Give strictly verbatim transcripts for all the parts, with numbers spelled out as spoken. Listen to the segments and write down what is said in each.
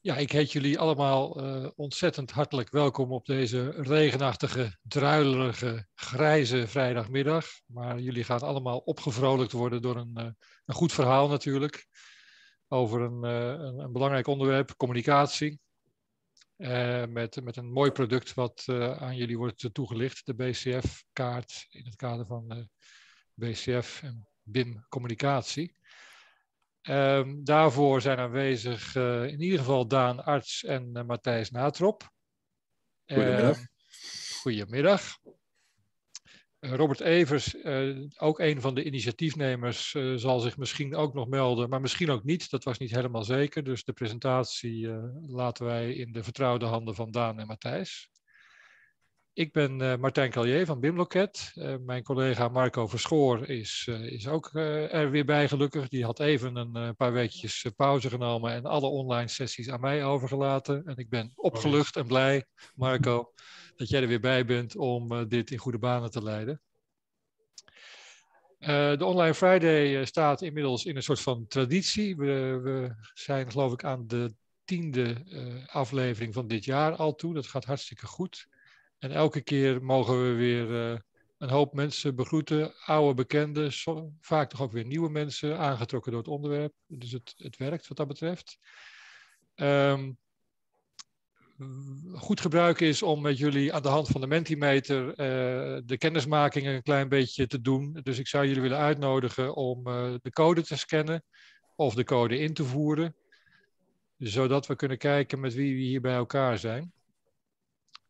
Ja, ik heet jullie allemaal uh, ontzettend hartelijk welkom op deze regenachtige, druilerige, grijze vrijdagmiddag. Maar jullie gaan allemaal opgevrolijkt worden door een, uh, een goed verhaal natuurlijk. Over een, uh, een, een belangrijk onderwerp, communicatie. Uh, met, met een mooi product wat uh, aan jullie wordt toegelicht. De B C F-kaart in het kader van uh, B C F en B I M communicatie. Um, daarvoor zijn aanwezig uh, in ieder geval Daan Arts en uh, Matthijs Natrop. Goedemiddag. Uh, goedemiddag. Uh, Robert Evers, uh, ook een van de initiatiefnemers, uh, zal zich misschien ook nog melden, maar misschien ook niet. Dat was niet helemaal zeker, dus de presentatie uh, laten wij in de vertrouwde handen van Daan en Matthijs. Ik ben uh, Martijn Callier van B I M Loket. Uh, mijn collega Marco Verschoor is, uh, is ook uh, er weer bij, gelukkig. Die had even een uh, paar weekjes uh, pauze genomen en alle online sessies aan mij overgelaten. En ik ben opgelucht en blij, Marco, dat jij er weer bij bent om uh, dit in goede banen te leiden. Uh, de Online Friday uh, staat inmiddels in een soort van traditie. We, we zijn geloof ik aan de tiende uh, aflevering van dit jaar al toe. Dat gaat hartstikke goed. En elke keer mogen we weer uh, een hoop mensen begroeten, oude bekenden, so, vaak toch ook weer nieuwe mensen, aangetrokken door het onderwerp. Dus het, het werkt wat dat betreft. Um, goed gebruik is om met jullie aan de hand van de Mentimeter uh, de kennismakingen een klein beetje te doen. Dus ik zou jullie willen uitnodigen om uh, de code te scannen of de code in te voeren. Zodat we kunnen kijken met wie we hier bij elkaar zijn.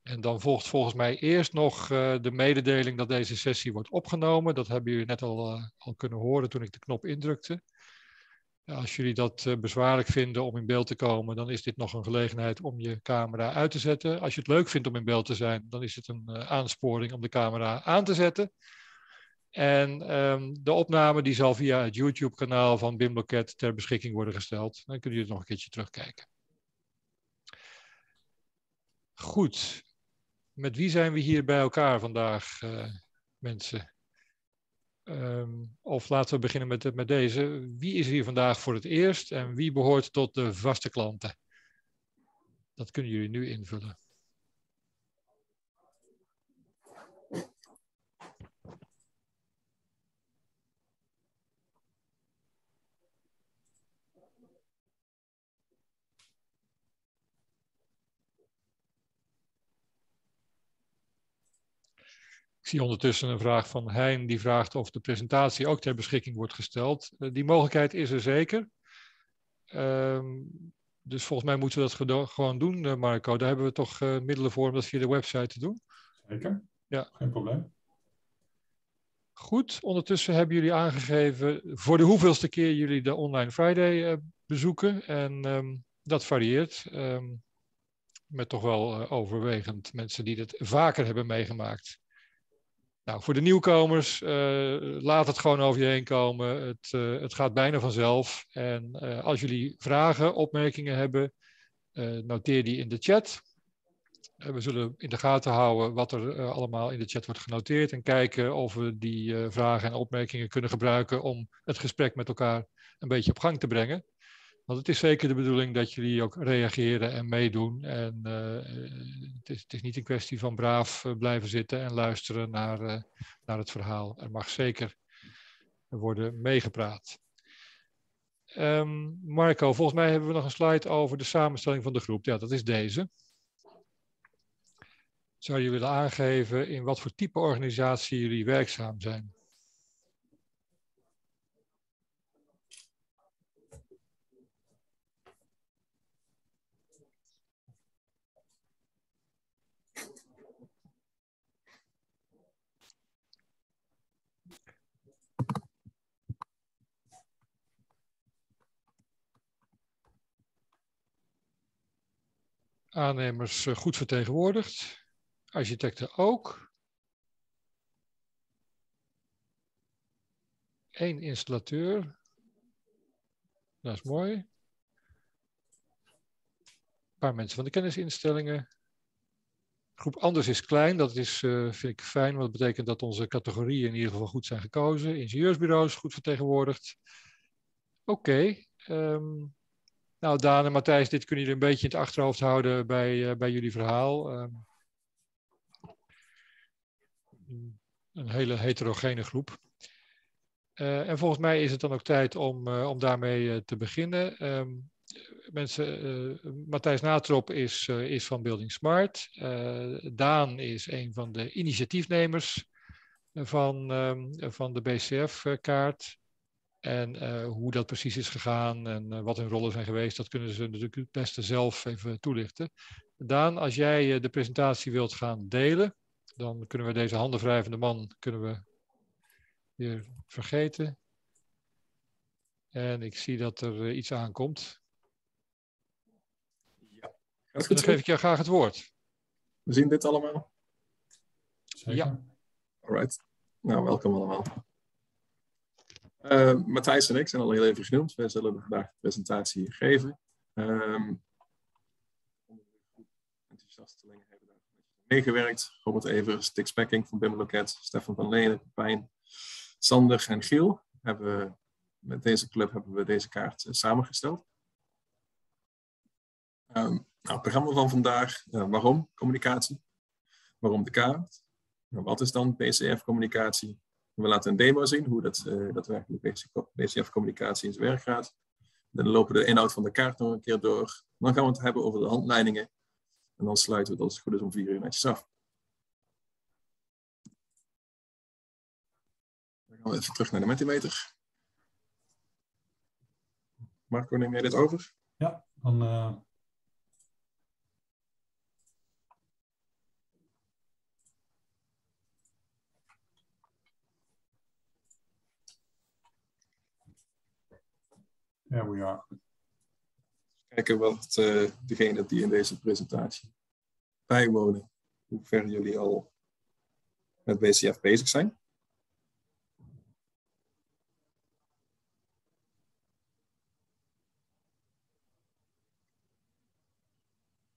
En dan volgt volgens mij eerst nog uh, de mededeling dat deze sessie wordt opgenomen. Dat hebben jullie net al, uh, al kunnen horen toen ik de knop indrukte. Als jullie dat uh, bezwaarlijk vinden om in beeld te komen, dan is dit nog een gelegenheid om je camera uit te zetten. Als je het leuk vindt om in beeld te zijn, dan is het een uh, aansporing om de camera aan te zetten. En um, de opname die zal via het YouTube-kanaal van B I M Loket ter beschikking worden gesteld. Dan kunnen jullie het nog een keertje terugkijken. Goed. Met wie zijn we hier bij elkaar vandaag, uh, mensen? Um, of laten we beginnen met, met deze. Wie is hier vandaag voor het eerst en wie behoort tot de vaste klanten? Dat kunnen jullie nu invullen. Ik zie ondertussen een vraag van Hein, die vraagt of de presentatie ook ter beschikking wordt gesteld. Die mogelijkheid is er zeker. Um, dus volgens mij moeten we dat gewoon doen, Marco. Daar hebben we toch uh, middelen voor om dat via de website te doen. Zeker, ja. Geen probleem. Goed, ondertussen hebben jullie aangegeven voor de hoeveelste keer jullie de Online Friday uh, bezoeken. En um, dat varieert. Um, met toch wel uh, overwegend mensen die dit vaker hebben meegemaakt. Nou, voor de nieuwkomers, uh, laat het gewoon over je heen komen. Het, uh, het gaat bijna vanzelf. En uh, als jullie vragen, opmerkingen hebben, uh, noteer die in de chat. Uh, we zullen in de gaten houden wat er uh, allemaal in de chat wordt genoteerd. En kijken of we die uh, vragen en opmerkingen kunnen gebruiken om het gesprek met elkaar een beetje op gang te brengen. Want het is zeker de bedoeling dat jullie ook reageren en meedoen. En uh, het, is, het is niet een kwestie van braaf blijven zitten en luisteren naar, uh, naar het verhaal. Er mag zeker worden meegepraat. Um, Marco, volgens mij hebben we nog een slide over de samenstelling van de groep. Ja, dat is deze. Zou je willen aangeven in wat voor type organisatie jullie werkzaam zijn? Aannemers goed vertegenwoordigd. Architecten ook. Eén installateur. Dat is mooi. Een paar mensen van de kennisinstellingen. Groep anders is klein. Dat is, uh, vind ik fijn, want dat betekent dat onze categorieën in ieder geval goed zijn gekozen. Ingenieursbureaus goed vertegenwoordigd. Oké. Okay, um, Nou, Daan en Matthijs, dit kunnen jullie een beetje in het achterhoofd houden bij, uh, bij jullie verhaal. Uh, een hele heterogene groep. Uh, en volgens mij is het dan ook tijd om, uh, om daarmee uh, te beginnen. Um, mensen, uh, Matthijs Natrop is, uh, is van buildingSMART. Uh, Daan is een van de initiatiefnemers van, um, van de B C F-kaart. En uh, hoe dat precies is gegaan en uh, wat hun rollen zijn geweest, dat kunnen ze natuurlijk het beste zelf even toelichten. Daan, als jij uh, de presentatie wilt gaan delen, dan kunnen we deze handenwrijvende man kunnen we weer vergeten. En ik zie dat er uh, iets aankomt. Ja, dan goed, geef ik jou graag het woord. We zien dit allemaal? Zeker. Ja. Alright. Nou, welkom allemaal. Uh, Matthijs en ik zijn al heel even genoemd. Wij zullen vandaag de presentatie geven. Um, enthousiastelingen hebben daar meegewerkt. Robert Evers, Dick Spekking van BIM Loket, Stefan van Lenen, Hein, Sander en Giel. Hebben we, met deze club hebben we deze kaart uh, samengesteld. Um, nou, het programma van vandaag. Uh, waarom communicatie? Waarom de kaart? Nou, wat is dan B C F-communicatie? We laten een demo zien hoe dat uh, daadwerkelijk B C F-communicatie in zijn werk gaat. Dan lopen we de inhoud van de kaart nog een keer door. Dan gaan we het hebben over de handleidingen. En dan sluiten we het als het goed is om vier uur netjes af. Dan gaan we even terug naar de Mentimeter. Marco, neem jij dit over? Ja, dan... Uh... Ja, we are. Kijken wat uh, degene die in deze presentatie bijwonen, hoe ver jullie al met B C F bezig zijn.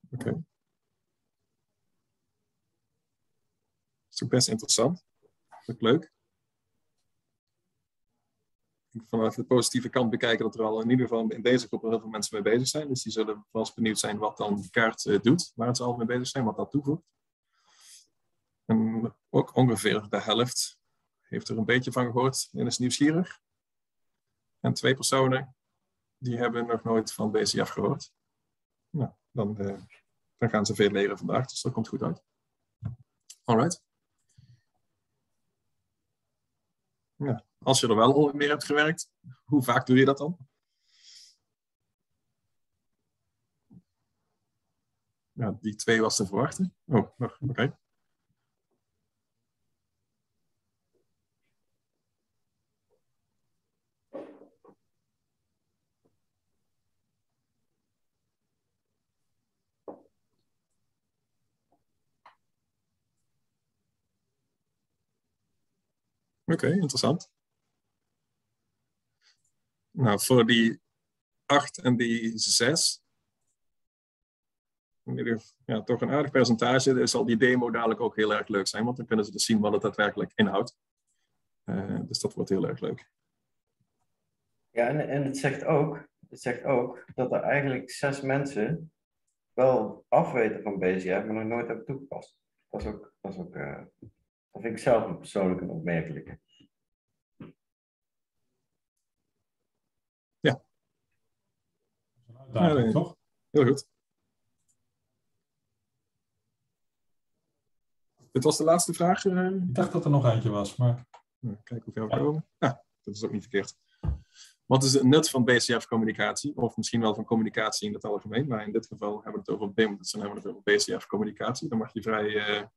Oké. Okay. Dat is ook best interessant. Dat is leuk. Vanuit de positieve kant bekijken dat er al in ieder geval in deze groep heel veel mensen mee bezig zijn. Dus die zullen vast benieuwd zijn wat dan de kaart doet, waar ze al mee bezig zijn, wat dat toevoegt. En ook ongeveer de helft heeft er een beetje van gehoord en is nieuwsgierig. En twee personen die hebben nog nooit van B C F gehoord. Nou, dan, uh, dan gaan ze veel leren vandaag, dus dat komt goed uit. Alright. Ja. Als je er wel meer hebt gewerkt, hoe vaak doe je dat dan? Ja, die twee was te verwachten. Oh, oké. Okay. Oké, okay, interessant. Nou, voor die acht en die zes, ja, toch een aardig percentage, dus zal die demo dadelijk ook heel erg leuk zijn, want dan kunnen ze dus zien wat het daadwerkelijk inhoudt. Uh, dus dat wordt heel erg leuk. Ja, en, en het, zegt ook, het zegt ook dat er eigenlijk zes mensen wel afweten van B C F, maar nog nooit hebben toegepast. Dat is ook, dat is ook uh, dat vind ik zelf een persoonlijke opmerkelijke. Ja, nee. Toch? Heel goed. Dit was de laatste vraag. Ik dacht dat er nog eentje was, maar... Kijken hoe ver we komen. Ja, dat is ook niet verkeerd. Wat is het nut van B C F-communicatie? Of misschien wel van communicatie in het algemeen, maar in dit geval hebben we het over B I M, dus dan hebben we het over B C F-communicatie. Dan mag je vrij, uh,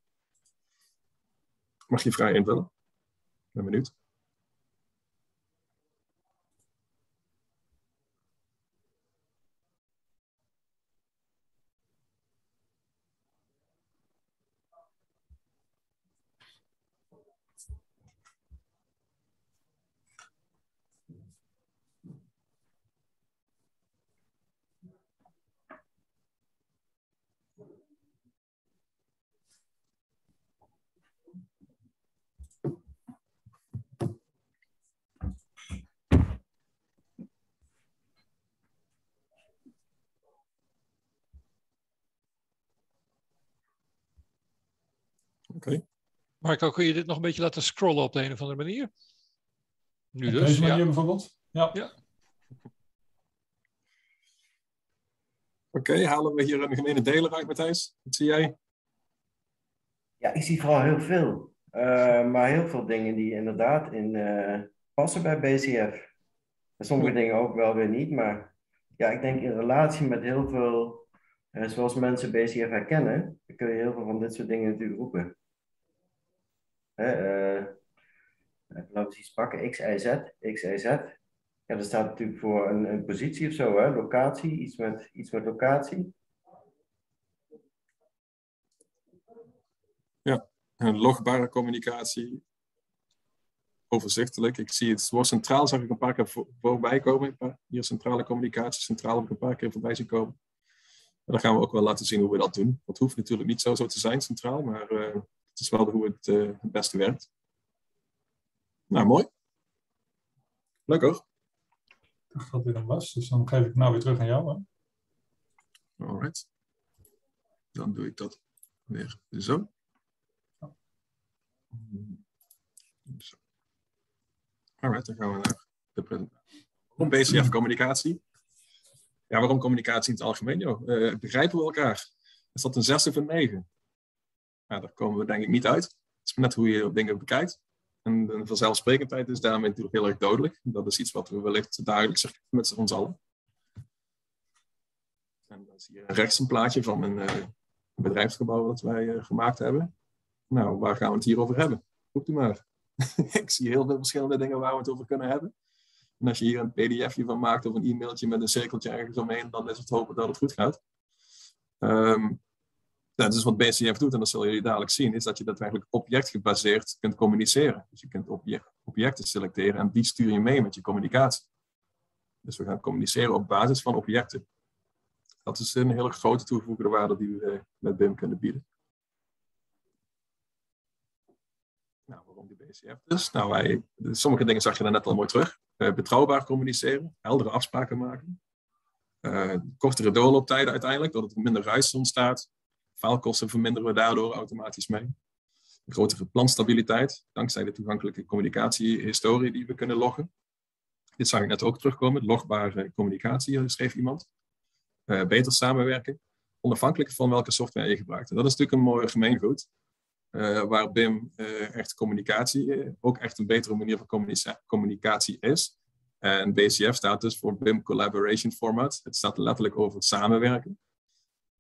mag je vrij invullen. Ik ben benieuwd. Okay. Marco, kun je dit nog een beetje laten scrollen op de een of andere manier? Nu op dus, deze manier ja. bijvoorbeeld? Ja. ja. Oké, okay, halen we hier een gemene deler uit, Matthijs? Wat zie jij? Ja, ik zie vooral heel veel. Uh, maar heel veel dingen die inderdaad in, uh, passen bij B C F. Sommige ja. dingen ook wel weer niet, maar ja, ik denk in relatie met heel veel, uh, zoals mensen B C F herkennen, dan kun je heel veel van dit soort dingen natuurlijk roepen. Hè, uh, laten we eens pakken, X Y Z, X Y Z. Ja, dat staat natuurlijk voor een, een positie of zo, hè? Locatie, iets met, iets met locatie. Ja, een logbare communicatie. Overzichtelijk. Ik zie het woord centraal, zag ik een paar keer voorbij komen. Hier centrale communicatie, centraal heb ik een paar keer voorbij zien komen. En dan gaan we ook wel laten zien hoe we dat doen. Dat hoeft natuurlijk niet zo, zo te zijn, centraal, maar uh, het is wel hoe het uh, het beste werkt. Nou, mooi. Leuk hoor. Ik dacht dat dit hem was, dus dan geef ik nou weer terug aan jou. Hè? Alright. Dan doe ik dat weer zo. Zo. Alright, dan gaan we naar de presentatie. Om B C F communicatie. Ja, waarom communicatie in het algemeen? Joh? Uh, begrijpen we elkaar? Is dat een zes of een negen? Nou, daar komen we denk ik niet uit. Het is net hoe je dingen bekijkt. En de vanzelfsprekendheid is daarmee natuurlijk heel erg dodelijk. Dat is iets wat we wellicht duidelijk zeggen met ons allen. En dan zie je rechts een plaatje van een uh, bedrijfsgebouw dat wij uh, gemaakt hebben. Nou, waar gaan we het hier over hebben? Roept u maar. Ik zie heel veel verschillende dingen waar we het over kunnen hebben. En als je hier een pdfje van maakt of een e-mailtje met een cirkeltje ergens omheen, dan is het hopen dat het goed gaat. Um, nou, dus wat B C F doet, en dat zullen jullie dadelijk zien, is dat je dat eigenlijk objectgebaseerd kunt communiceren. Dus je kunt object, objecten selecteren en die stuur je mee met je communicatie. Dus we gaan communiceren op basis van objecten. Dat is een hele grote toegevoegde waarde die we met B I M kunnen bieden. Nou, waarom die B C F dus? Nou, wij, sommige dingen zag je daar net al mooi terug. Uh, betrouwbaar communiceren, heldere afspraken maken. Uh, kortere doorlooptijden uiteindelijk, doordat er minder ruis ontstaat. Faalkosten verminderen we daardoor automatisch mee. Grotere planstabiliteit, dankzij de toegankelijke communicatiehistorie die we kunnen loggen. Dit zag ik net ook terugkomen, logbare communicatie, schreef iemand. Uh, beter samenwerken, onafhankelijk van welke software je gebruikt. En dat is natuurlijk een mooi gemeengoed. Uh, waar B I M uh, echt communicatie, uh, ook echt een betere manier van communica communicatie is. En B C F staat dus voor B I M Collaboration Format. Het staat letterlijk over samenwerken.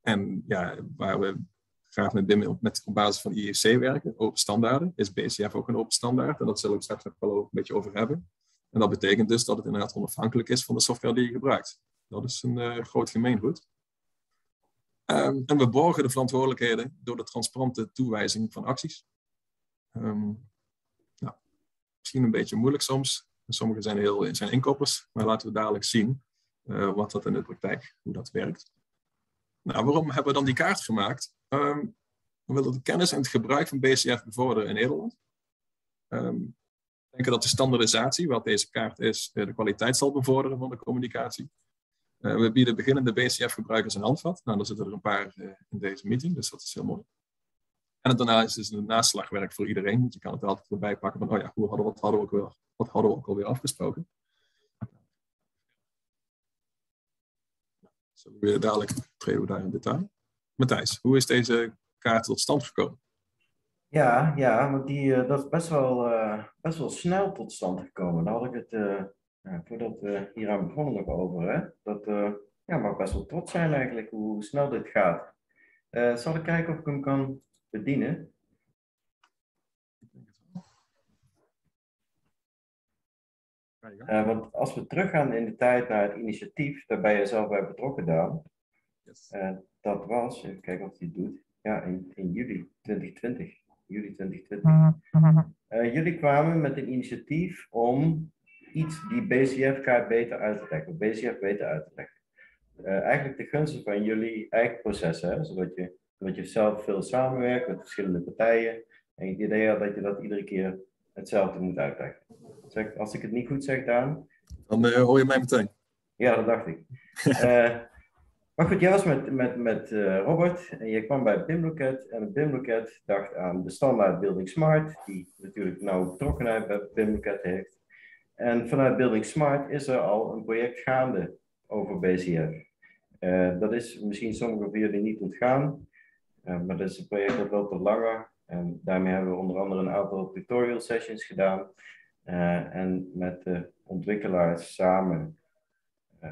En ja, waar we graag met B I M op, met, op basis van I F C werken, open standaarden, is B C F ook een open standaard. En dat zullen we straks nog wel een beetje over hebben. En dat betekent dus dat het inderdaad onafhankelijk is van de software die je gebruikt. Dat is een uh, groot gemeengoed. Um, en we borgen de verantwoordelijkheden door de transparante toewijzing van acties. Um, nou, misschien een beetje moeilijk soms. Sommigen zijn, heel, zijn inkopers, maar laten we dadelijk zien uh, wat dat in de praktijk, hoe dat werkt. Nou, waarom hebben we dan die kaart gemaakt? Um, we willen de kennis en het gebruik van B C F bevorderen in Nederland. Um, we denken dat de standaardisatie, wat deze kaart is, de kwaliteit zal bevorderen van de communicatie. Uh, we bieden beginnende B C F-gebruikers een handvat. Nou, daar zitten er een paar uh, in deze meeting, dus dat is heel mooi. En daarna is het een naslagwerk voor iedereen. Want je kan het er altijd erbij pakken van, oh ja, hoe hadden we, wat, hadden we ook wel, wat hadden we ook alweer afgesproken? Zullen we dadelijk treden we daar in detail. Matthijs, hoe is deze kaart tot stand gekomen? Ja, ja want die, uh, dat is best wel, uh, best wel snel tot stand gekomen. Dan had ik het... Uh... Ja, voordat we hier aan begonnen nog over, hè? Dat uh, ja, maar best wel trots zijn eigenlijk hoe snel dit gaat. Uh, zal ik kijken of ik hem kan bedienen? Uh, want als we teruggaan in de tijd naar het initiatief, daar ben je zelf bij betrokken, Daan. Yes. Uh, dat was, even kijken of hij het doet, ja, in, in juli twintig twintig. Juli twintig twintig. Uh, jullie kwamen met een initiatief om iets die B C F-kaart beter uit te leggen, B C F beter uit te leggen. Uh, eigenlijk de gunsten van jullie eigen processen, hè? Zodat je, zodat je zelf veel samenwerkt met verschillende partijen en het idee had dat je dat iedere keer hetzelfde moet uitleggen. Zeg, als ik het niet goed zeg, Daan... Dan uh, hoor je mij meteen. Ja, dat dacht ik. Uh, Maar goed, jij was met, met, met uh, Robert en je kwam bij BIM Loket. En BIM Loket dacht aan de standaard buildingSMART, die natuurlijk nauw betrokkenheid bij BIM Loket heeft. En vanuit buildingSMART is er al een project gaande over B C F. Uh, dat is misschien sommigen van jullie niet ontgaan, uh, maar dat is een project dat loopt al langer. En daarmee hebben we onder andere een aantal tutorial sessions gedaan. Uh, en met de ontwikkelaars samen uh,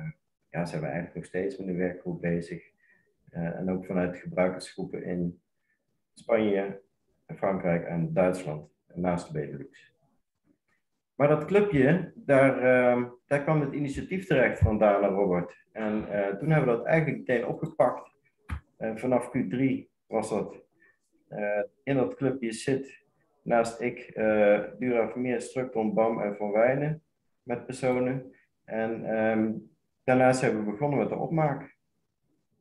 ja, zijn we eigenlijk nog steeds met de werkgroep bezig. Uh, en ook vanuit gebruikersgroepen in Spanje, Frankrijk en Duitsland, naast de Benelux. Maar dat clubje, daar, uh, daar kwam het initiatief terecht van Daan en Robert. En uh, toen hebben we dat eigenlijk meteen opgepakt. Uh, vanaf Q drie was dat. Uh, in dat clubje zit naast ik uh, Dura Vermeer, Structon, Bam en Van Wijnen met personen. En um, daarnaast hebben we begonnen met de opmaak.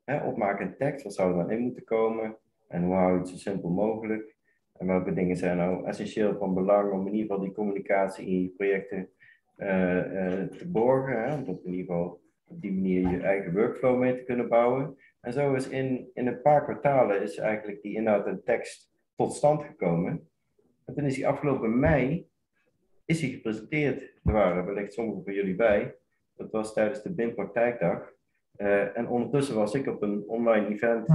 Hè, opmaak en tekst, wat zou er dan in moeten komen? En hoe hou je het zo simpel mogelijk? En welke dingen zijn nou essentieel van belang om in ieder geval die communicatie in je projecten uh, uh, te borgen? Hè? Om op in ieder geval op die manier je eigen workflow mee te kunnen bouwen. En zo is in, in een paar kwartalen is eigenlijk die inhoud en tekst tot stand gekomen. En toen is die afgelopen mei is die gepresenteerd. Er waren wellicht sommigen van jullie bij. Dat was tijdens de BIM praktijkdag. Uh, en ondertussen was ik op een online event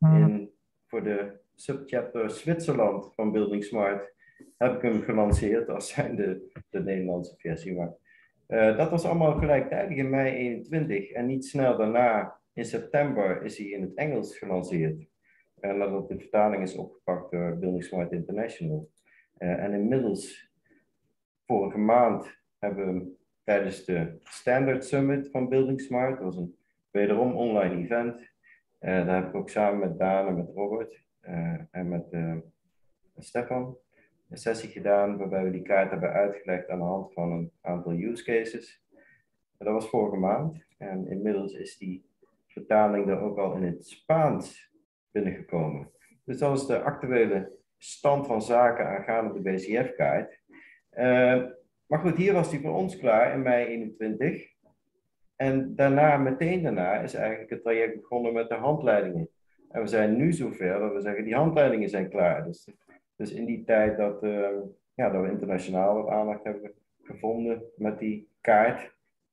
in, voor de subchapter Zwitserland van buildingSMART. Heb ik hem gelanceerd als zijnde de Nederlandse versie. Maar uh, dat was allemaal gelijktijdig in mei eenentwintig. En niet snel daarna. In september is hij in het Engels gelanceerd. En nadat de vertaling is opgepakt door buildingSMART International. Uh, en inmiddels, vorige maand, hebben we hem tijdens de Standard Summit van buildingSMART. Dat was een wederom online event. Uh, daar heb ik ook samen met Daan en met Robert uh, en met uh, Stefan een sessie gedaan. Waarbij we die kaart hebben uitgelegd aan de hand van een aantal use cases. En dat was vorige maand. En inmiddels is die vertaling er ook al in het Spaans binnengekomen. Dus dat is de actuele stand van zaken aangaande de B C F-kaart. Uh, maar goed, hier was die voor ons klaar in mei eenentwintig. En daarna, meteen daarna, is eigenlijk het traject begonnen met de handleidingen. En we zijn nu zover dat we zeggen, die handleidingen zijn klaar. Dus, dus in die tijd dat, uh, ja, dat we internationaal wat aandacht hebben gevonden met die kaart,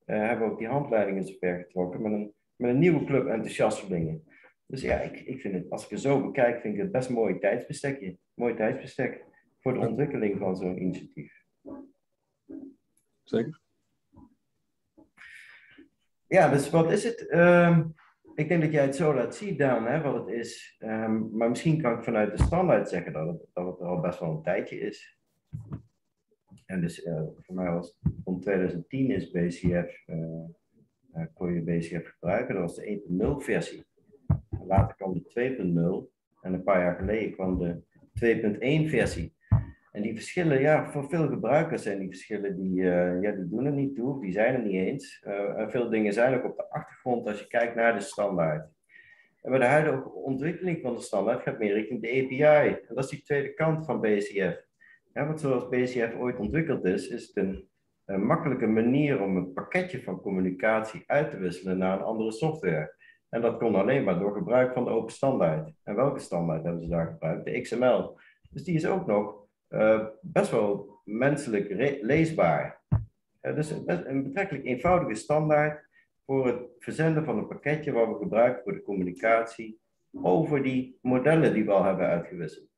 uh, hebben we ook die handleidingen zover getrokken met een Met een nieuwe club enthousiastelingen. Dus ja, ik, ik vind het, als ik het zo bekijk, vind ik het best een mooi tijdsbestekje. Mooi tijdsbestek voor de ontwikkeling van zo'n initiatief. Zeker. Ja, dus wat is het? Um, ik denk dat jij het zo laat zien, Daan, hè, wat het is. Um, maar misschien kan ik vanuit de standaard zeggen dat het, dat het al best wel een tijdje is. En dus uh, voor mij was het rond twintig tien is B C F. Uh, Uh, kon je B C F gebruiken. Dat was de één punt nul versie. Later kwam de twee punt nul en een paar jaar geleden kwam de twee punt één versie. En die verschillen, ja, voor veel gebruikers zijn die verschillen, die, uh, ja, die doen er niet toe, die zijn er niet eens. Uh, veel dingen zijn ook op de achtergrond als je kijkt naar de standaard. En bij de huidige ontwikkeling van de standaard gaat meer richting de A P I. En dat is die tweede kant van B C F. Ja, want zoals B C F ooit ontwikkeld is, is het een Een makkelijke manier om een pakketje van communicatie uit te wisselen naar een andere software. En dat kon alleen maar door gebruik van de open standaard. En welke standaard hebben ze daar gebruikt? De X M L. Dus die is ook nog uh, best wel menselijk leesbaar. Uh, dus een, een betrekkelijk eenvoudige standaard voor het verzenden van een pakketje wat we gebruiken voor de communicatie over die modellen die we al hebben uitgewisseld.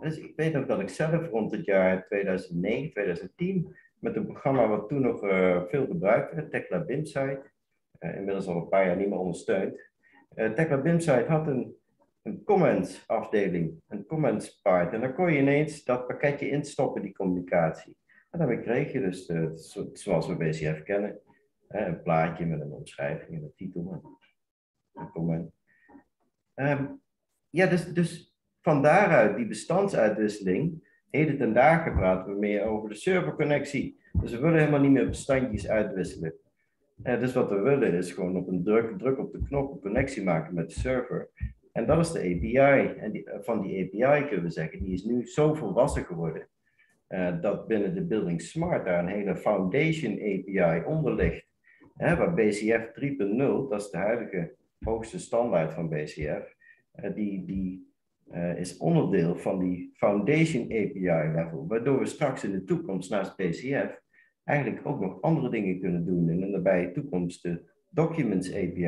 Dus ik weet nog dat ik zelf rond het jaar tweeduizend negen, tweeduizend tien met een programma wat toen nog uh, veel gebruikt werd, Tekla BIMsight, uh, inmiddels al een paar jaar niet meer ondersteund. Uh, Tekla BIMsight had een, een comments afdeling, een comments part, en daar kon je ineens dat pakketje instoppen, die communicatie. En daarmee kreeg je dus, uh, zo, zoals we B C F kennen, uh, een plaatje met een omschrijving en een titel, een comment. Um, ja, dus, dus van daaruit die bestandsuitwisseling. Heden ten dagen praten we meer over de serverconnectie. Dus we willen helemaal niet meer bestandjes uitwisselen. Eh, dus wat we willen is gewoon op een druk, druk op de knop een connectie maken met de server. En dat is de A P I. En die, van die A P I kunnen we zeggen, die is nu zo volwassen geworden. Eh, dat binnen de buildingSMART daar een hele Foundation A P I onder ligt. Eh, waar B C F drie punt nul, dat is de huidige hoogste standaard van B C F, uh, die, die uh, is onderdeel van die Foundation A P I level, waardoor we straks in de toekomst naast B C F eigenlijk ook nog andere dingen kunnen doen en daarbij toekomst de documents A P I.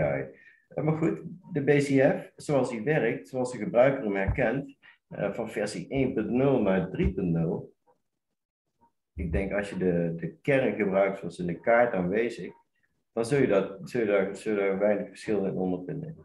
Uh, maar goed, de B C F, zoals die werkt, zoals de gebruiker hem herkent, uh, van versie één punt nul naar drie punt nul, ik denk als je de, de kern gebruikt zoals in de kaart aanwezig, dan zul je, dat, zul, je daar, zul je daar weinig verschil in ondervinden.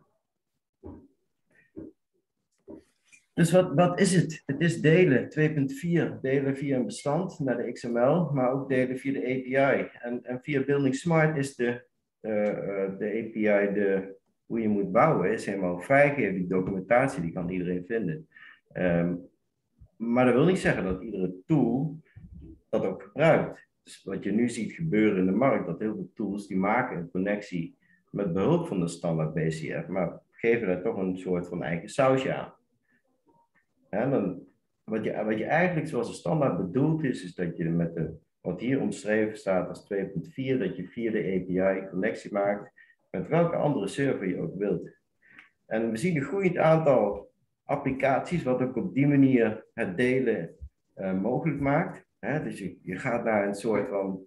Dus wat, wat is het? Het is delen, twee punt vier. Delen via een bestand naar de X M L, maar ook delen via de A P I. En, en via buildingSMART is de, uh, de A P I, de, hoe je moet bouwen, is helemaal vrijgegeven. Die documentatie, die kan iedereen vinden. Um, maar dat wil niet zeggen dat iedere tool dat ook gebruikt. Dus wat je nu ziet gebeuren in de markt, dat heel veel tools die maken een connectie met behulp van de standaard B C F, maar geven daar toch een soort van eigen sausje aan. En dan, wat, je, wat je eigenlijk zoals de standaard bedoeld is, is dat je met de, wat hier omschreven staat als twee punt vier, dat je via de A P I connectie maakt met welke andere server je ook wilt. En we zien een groeiend aantal applicaties wat ook op die manier het delen uh, mogelijk maakt. He, dus je, je gaat naar een soort van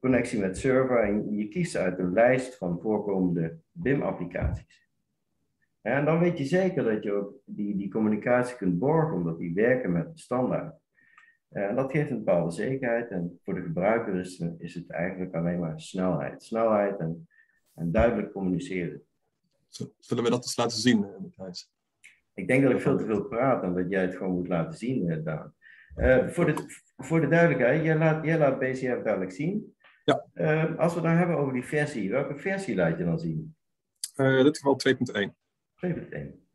connectie met server en je kiest uit een lijst van voorkomende B I M-applicaties. En dan weet je zeker dat je ook die, die communicatie kunt borgen, omdat die werken met de standaard. En dat geeft een bepaalde zekerheid en voor de gebruiker is, is het eigenlijk alleen maar snelheid. Snelheid en, en duidelijk communiceren. Zullen we dat eens laten zien, Matthijs? Ik denk dat ik veel te veel praat en dat jij het gewoon moet laten zien, Daan. Uh, voor, de, voor de duidelijkheid, jij laat, jij laat B C F duidelijk zien. Ja. Uh, als we het dan hebben over die versie, welke versie laat je dan zien? Uh, in dit geval twee punt één. twee punt één.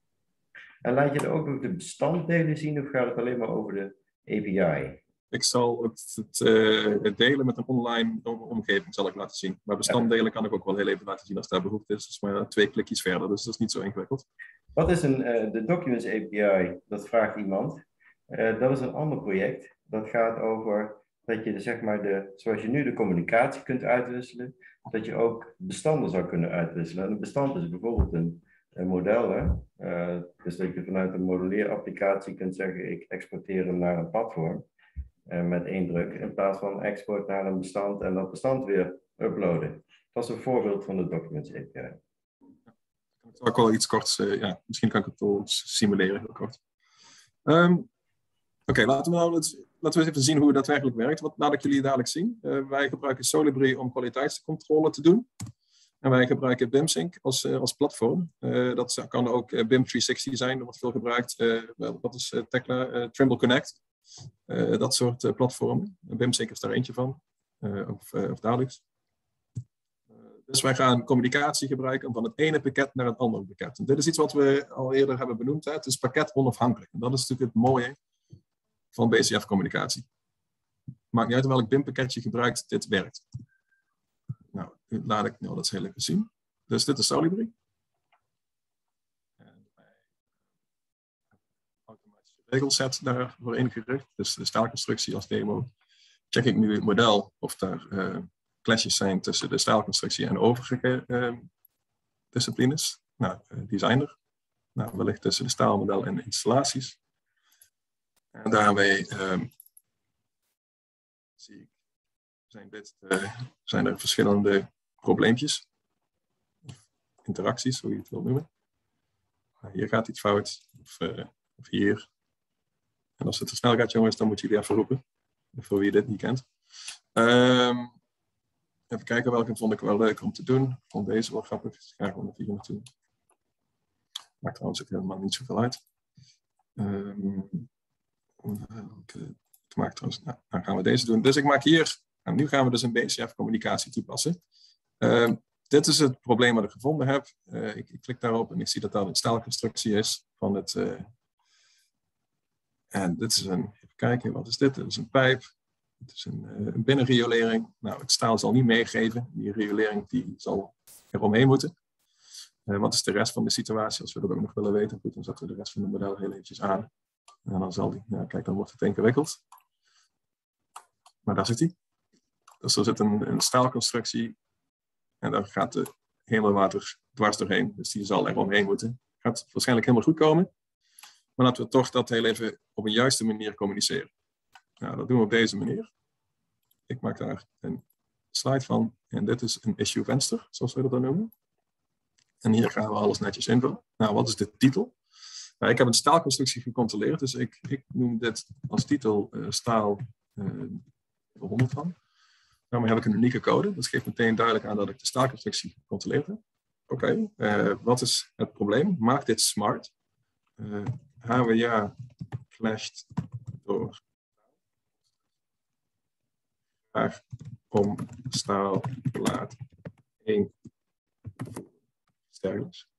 En laat je er ook nog de bestanddelen zien of gaat het alleen maar over de A P I? Ik zal het, het, uh, het delen met een online omgeving zal ik laten zien. Maar bestanddelen kan ik ook wel heel even laten zien als daar behoefte is. Dus maar twee klikjes verder, dus dat is niet zo ingewikkeld. Wat is een, uh, de Documents A P I? Dat vraagt iemand. Uh, dat is een ander project. Dat gaat over dat je, de, zeg maar, de, zoals je nu de communicatie kunt uitwisselen, dat je ook bestanden zou kunnen uitwisselen. En een bestand is bijvoorbeeld een, een model. Hè? Uh, dus dat je vanuit een modelleerapplicatie kunt zeggen, ik exporteer hem naar een platform uh, met één druk, in plaats van export naar een bestand en dat bestand weer uploaden. Dat is een voorbeeld van de Documents A P I. Ja, ik kan ook wel iets korts, uh, ja, misschien kan ik het wel simuleren heel kort. Um, Oké, okay, laten, nou, laten we eens even zien hoe het daadwerkelijk werkt. Wat laat ik jullie dadelijk zien. Uh, wij gebruiken Solibri om kwaliteitscontrole te doen. En wij gebruiken BIMSync als, uh, als platform. Uh, dat kan ook uh, B I M driehonderdzestig zijn, dat wordt veel gebruikt. Uh, dat is uh, Tekla, uh, Trimble Connect. Uh, dat soort uh, platformen. BIMSync is daar eentje van. Uh, of, uh, of dadelijk. Uh, dus wij gaan communicatie gebruiken om van het ene pakket naar het andere pakket. En dit is iets wat we al eerder hebben benoemd. Hè? Het is pakket onafhankelijk. En dat is natuurlijk het mooie van B C F-communicatie. Maakt niet uit welk B I M-pakketje je gebruikt, dit werkt. Nou, laat ik nou, dat is heel even zien. Dus dit is Solibri. En wij automatische regelset daarvoor ingericht. Dus de staalconstructie als demo. Check ik nu het model of daar uh, clashes zijn tussen de staalconstructie en overige uh, disciplines. Nou, uh, designer. Nou, wellicht tussen de staalmodel en de installaties. En daarmee um, zie ik, zijn, dit, uh, zijn er verschillende probleempjes, of interacties, hoe je het wil noemen. Nou, hier gaat iets fout, of, uh, of hier. En als het te snel gaat, jongens, dan moet jullie even roepen, voor wie dit niet kent. Um, even kijken, welke vond ik wel leuk om te doen. Ik vond deze wel grappig, dus ik ga gewoon even hier naartoe. Maakt trouwens ook helemaal niet zoveel uit. Um, Het maakt trouwens, nou, dan gaan we deze doen. Dus ik maak hier, en nu gaan we dus een B C F-communicatie toepassen. Uh, dit is het probleem wat ik gevonden heb. Uh, ik, ik klik daarop en ik zie dat dat een staalconstructie is van het. Uh, en dit is een, even kijken, wat is dit? Dit is een pijp. Dit is een, uh, een binnenriolering. Nou, het staal zal niet meegeven. Die riolering die zal eromheen moeten. Uh, wat is de rest van de situatie? Als we dat ook nog willen weten, goed, dan zetten we de rest van het model heel eventjes aan. En dan zal die, nou kijk, dan wordt het ingewikkeld. Maar daar zit hij. Dus er zit een, een staalconstructie. En daar gaat de helemaal water dwars doorheen. Dus die zal er omheen moeten. Gaat waarschijnlijk helemaal goed komen. Maar laten we toch dat heel even op een juiste manier communiceren. Nou, dat doen we op deze manier. Ik maak daar een slide van. En dit is een issue venster, zoals we dat dan noemen. En hier gaan we alles netjes invullen. Nou, wat is de titel? Nou, ik heb een staalconstructie gecontroleerd. Dus ik, ik noem dit als titel uh, staal uh, honderd van. Daarmee heb ik een unieke code. Dat geeft meteen duidelijk aan dat ik de staalconstructie gecontroleerd heb. Oké, okay, uh, wat is het probleem? Maak dit smart. Uh, H W A clasht door graag om staal plaat één. Dergelijks.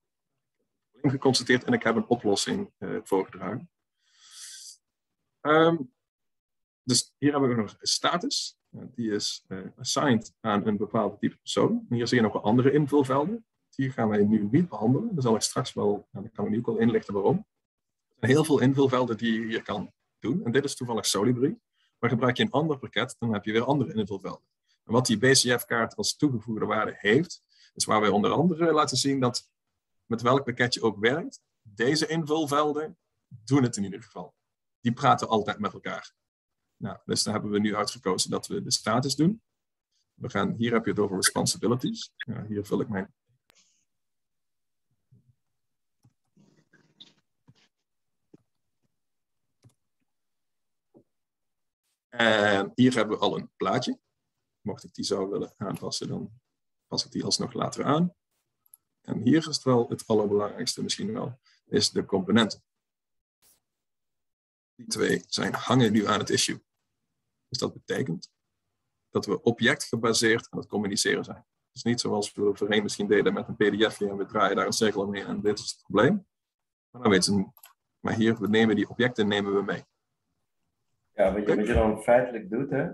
Ik heb geconstateerd en ik heb een oplossing uh, voorgedragen. Um, dus hier hebben we nog status. Uh, die is uh, assigned aan een bepaald type persoon. En hier zie je nog andere invulvelden. Die gaan wij nu niet behandelen. Daar zal ik straks wel, nou, daar kan ik nu ook al inlichten waarom. Er zijn heel veel invulvelden die je hier kan doen. En dit is toevallig Solibri. Maar gebruik je een ander pakket, dan heb je weer andere invulvelden. En wat die B C F-kaart als toegevoegde waarde heeft, is waar wij onder andere laten zien dat met welk pakket je ook werkt, deze invulvelden doen het in ieder geval. Die praten altijd met elkaar. Nou, dus daar hebben we nu uitgekozen dat we de status doen. We gaan, hier heb je het over responsibilities. Ja, hier vul ik mijn... En hier hebben we al een plaatje. Mocht ik die zou willen aanpassen, dan pas ik die alsnog later aan. En hier is het wel het allerbelangrijkste misschien wel, is de componenten. Die twee zijn hangen nu aan het issue. Dus dat betekent dat we objectgebaseerd aan het communiceren zijn. Dus niet zoals we voorheen misschien deden met een pdfje en we draaien daar een cirkel omheen en dit is het probleem. Maar, dan weten, maar hier, we nemen die objecten nemen we mee. Ja, wat je, wat je dan feitelijk doet, hè? Uh,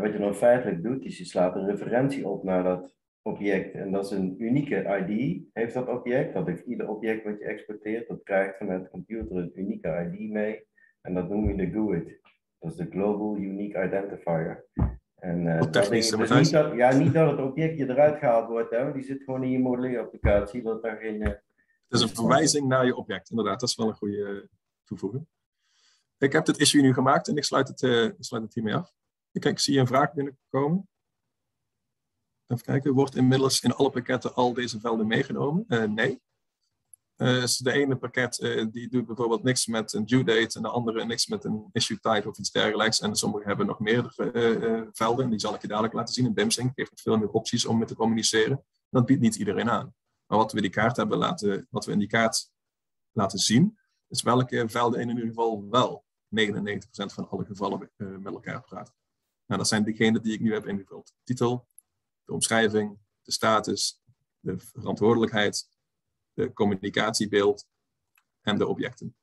wat je dan feitelijk doet, is je slaat een referentie op naar dat object. En dat is een unieke I D, heeft dat object. Dat heeft ieder object wat je exporteert, dat krijgt vanuit de computer een unieke I D mee. En dat noem je de GUID. Dat is de Global Unique Identifier. En, uh, dat dat is dus niet dat, ja, niet dat het objectje eruit gehaald wordt, hè, want die zit gewoon in je modelleerapplicatie. Dat daar geen, uh, het is een verwijzing naar je object, inderdaad. Dat is wel een goede toevoeging. Ik heb dit issue nu gemaakt en ik sluit het, uh, sluit het hiermee af. Kijk, ik zie een vraag binnenkomen. Even kijken, wordt inmiddels in alle pakketten al deze velden meegenomen? Uh, nee. Uh, dus de ene pakket uh, die doet bijvoorbeeld niks met een due date en de andere niks met een issue type of iets dergelijks. En sommigen hebben nog meerdere uh, uh, velden en die zal ik je dadelijk laten zien. In BIMsync geeft het veel meer opties om mee te communiceren. Dat biedt niet iedereen aan. Maar wat we, die kaart hebben laten, wat we in die kaart laten zien, is welke velden in ieder geval wel negenennegentig procent van alle gevallen uh, met elkaar praten. Nou, dat zijn degenen die ik nu heb ingevuld. De titel, de omschrijving, de status, de verantwoordelijkheid, de communicatiebeeld en de objecten.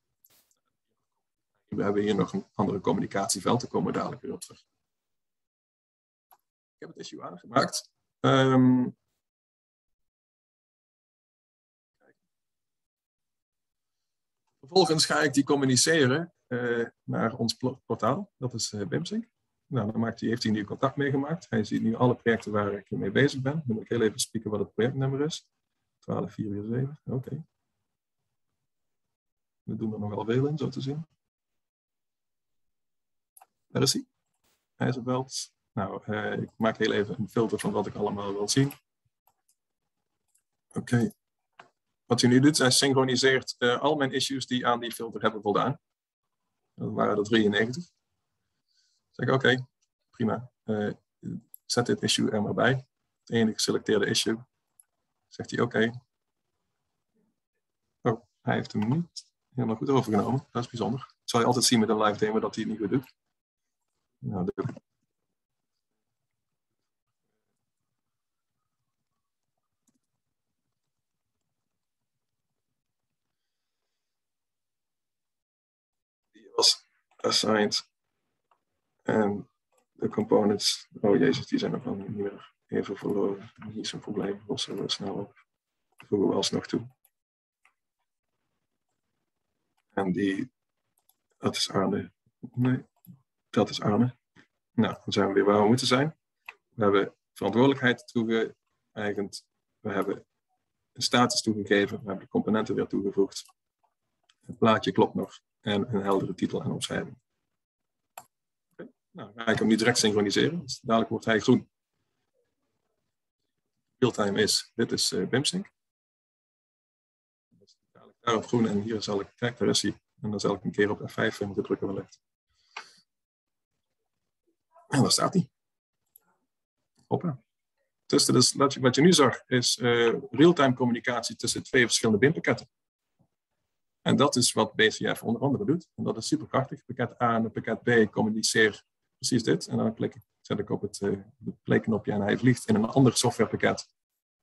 We hebben hier nog een andere communicatieveld, daar komen we dadelijk weer op terug. Ik heb het issue aangemaakt. Um, vervolgens ga ik die communiceren uh, naar ons portaal, dat is uh, BIMsync. Nou, dan maakt hij, heeft hij nu contact meegemaakt. Hij ziet nu alle projecten waar ik mee bezig ben. Dan moet ik heel even spieken wat het projectnummer is. twaalf vier vier zeven, oké. Okay. We doen er nogal veel in, zo te zien. Daar is hij. Hij is gebeld. Nou, eh, ik maak heel even een filter van wat ik allemaal wil zien. Oké. Okay. Wat hij nu doet, hij synchroniseert eh, al mijn issues die aan die filter hebben voldaan. Dat waren er drieënnegentig. Zeg ik, oké, okay, prima. Uh, zet dit issue er maar bij. Het enige geselecteerde issue. Zegt hij, oké. Okay. Oh, hij heeft hem niet helemaal goed overgenomen. Dat is bijzonder. Dat zal je altijd zien met een live demo dat hij het niet goed doet. Nou, de... Die was assigned. En de components, oh jezus, die zijn nog wel niet meer even verloren. Niet zo'n probleem, lossen we snel op. Voegen we alsnog toe. En die, dat is Arne. Nee, dat is Arne. Nou, dan zijn we weer waar we moeten zijn. We hebben verantwoordelijkheid toegeëigend. We hebben een status toegegeven, we hebben de componenten weer toegevoegd. Het plaatje klopt nog en een heldere titel en omschrijving. Okay. Nou, dan ga ik hem nu direct synchroniseren. Dus dadelijk wordt hij groen. Realtime is, dit is uh, BIMSync. Dus dadelijk daar op groen en hier zal ik, kijk daar is hij. En dan zal ik een keer op F vijf moeten drukken wellicht. En daar staat hij. Hoppa. Dus, dus wat, je, wat je nu zag is uh, real-time communicatie tussen twee verschillende B I M-pakketten. En dat is wat B C F onder andere doet. En dat is super krachtig. Pakket A en pakket B communiceer precies dit. En dan klik ik, zet ik op het uh, playknopje en hij vliegt in een ander softwarepakket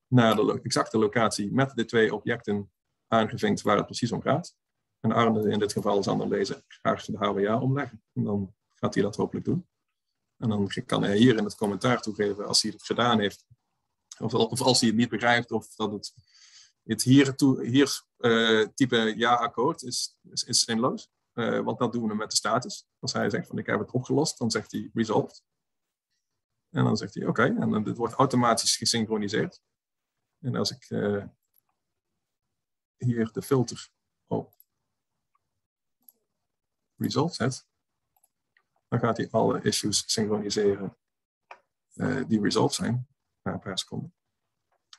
naar de lo exacte locatie met de twee objecten aangevinkt waar het precies om gaat. En Arne in dit geval is aan het lezen, graag de H W A omleggen. En dan gaat hij dat hopelijk doen. En dan kan hij hier in het commentaar toegeven als hij het gedaan heeft. Of, of als hij het niet begrijpt of dat het... Het hier, toe, hier uh, type ja-akkoord is, is, is zinloos, uh, want dat doen we met de status. Als hij zegt van ik heb het opgelost, dan zegt hij resolved. En dan zegt hij oké, okay, en dan, dit wordt automatisch gesynchroniseerd. En als ik uh, hier de filter op resolved zet, dan gaat hij alle issues synchroniseren uh, die resolved zijn na een paar seconden.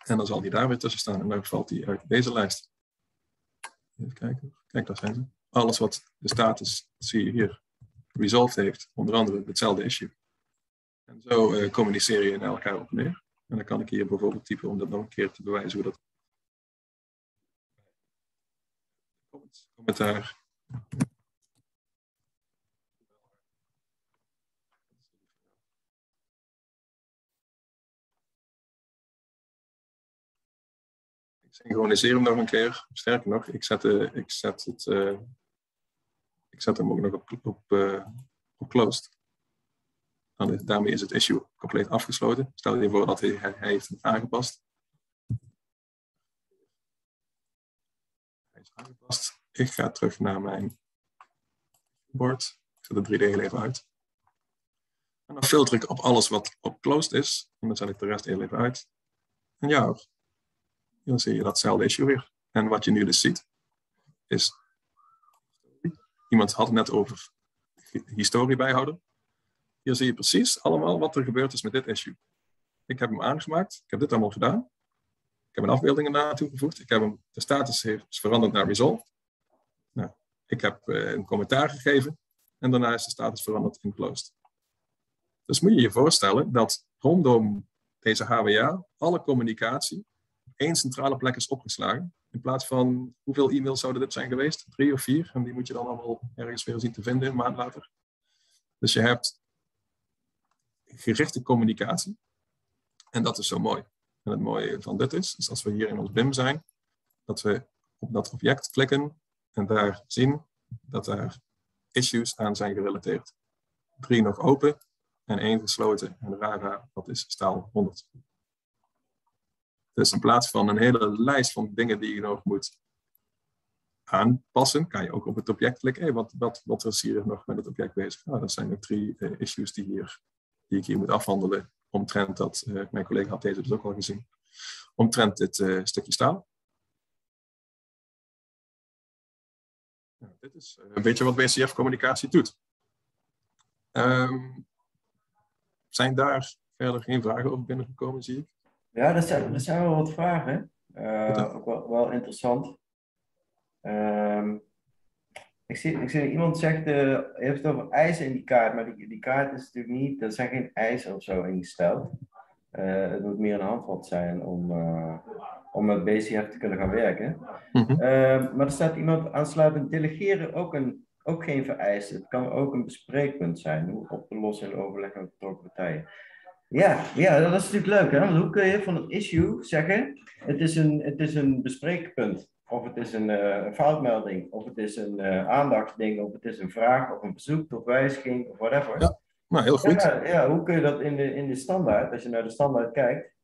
En dan zal die daar weer tussen staan. En dan valt die uit deze lijst. Even kijken. Kijk, daar zijn ze. Alles wat de status, zie je hier, resolved heeft. Onder andere hetzelfde issue. En zo uh, communiceer je naar elkaar op en neer. En dan kan ik hier bijvoorbeeld typen om dat nog een keer te bewijzen hoe dat. Commentaar. Synchroniseer hem nog een keer. Sterker nog, ik zet, uh, ik zet, het, uh, ik zet hem ook nog op, op, uh, op closed. Dan is, daarmee is het issue compleet afgesloten. Stel je voor dat hij, hij, hij heeft het aangepast. Hij is aangepast. Ik ga terug naar mijn bord. Ik zet de drie D heel even uit. En dan filter ik op alles wat op closed is. En dan zet ik de rest heel even uit. En ja hoor. Dan zie je datzelfde issue weer. En wat je nu dus ziet, is... Iemand had het net over historie bijhouden. Hier zie je precies allemaal wat er gebeurd is met dit issue. Ik heb hem aangemaakt. Ik heb dit allemaal gedaan. Ik heb een afbeelding erna toegevoegd. Ik heb hem, de status heeft veranderd naar resolved. Nou, ik heb uh, een commentaar gegeven. En daarna is de status veranderd in closed. Dus moet je je voorstellen dat rondom deze H W A alle communicatie... één centrale plek is opgeslagen. In plaats van hoeveel e-mails zouden dit zijn geweest? Drie of vier. En die moet je dan allemaal ergens weer zien te vinden een maand later. Dus je hebt gerichte communicatie. En dat is zo mooi. En het mooie van dit is, is als we hier in ons B I M zijn, dat we op dat object klikken en daar zien dat daar issues aan zijn gerelateerd. Drie nog open en één gesloten. En rara, dat is staal honderd. Dus in plaats van een hele lijst van dingen die je nog moet aanpassen, kan je ook op het object klikken. Hey, wat, wat, wat is hier nog met het object bezig? Nou, dat zijn nog drie uh, issues die, hier, die ik hier moet afhandelen. Omtrent dat, uh, mijn collega had deze dus ook al gezien, omtrent dit uh, stukje staal. Nou, dit is uh, een beetje wat B C F-communicatie doet. Um, zijn daar verder geen vragen over binnengekomen, zie ik? Ja, dat zijn, dat zijn wel wat vragen. Uh, ook wel, wel interessant. Uh, ik, zie, ik zie iemand zegt, uh, heeft het over eisen in die kaart, maar die, die kaart is natuurlijk niet, er zijn geen eisen of zo ingesteld. Uh, het moet meer een handvat zijn om, uh, om met B C F te kunnen gaan werken. Mm-hmm. uh, maar er staat iemand aansluitend, delegeren ook, een, ook geen vereiste. Het kan ook een bespreekpunt zijn, hoe op te lossen en overleggen met betrokken partijen. Ja, ja, dat is natuurlijk leuk. Hè? Want hoe kun je van het issue zeggen, het is een, het is een bespreekpunt, of het is een uh, foutmelding, of het is een uh, aandachtsding, of het is een vraag, of een verzoek tot wijziging, of whatever. Ja, nou, heel goed. Ja, ja, hoe kun je dat in de, in de standaard, als je naar de standaard kijkt,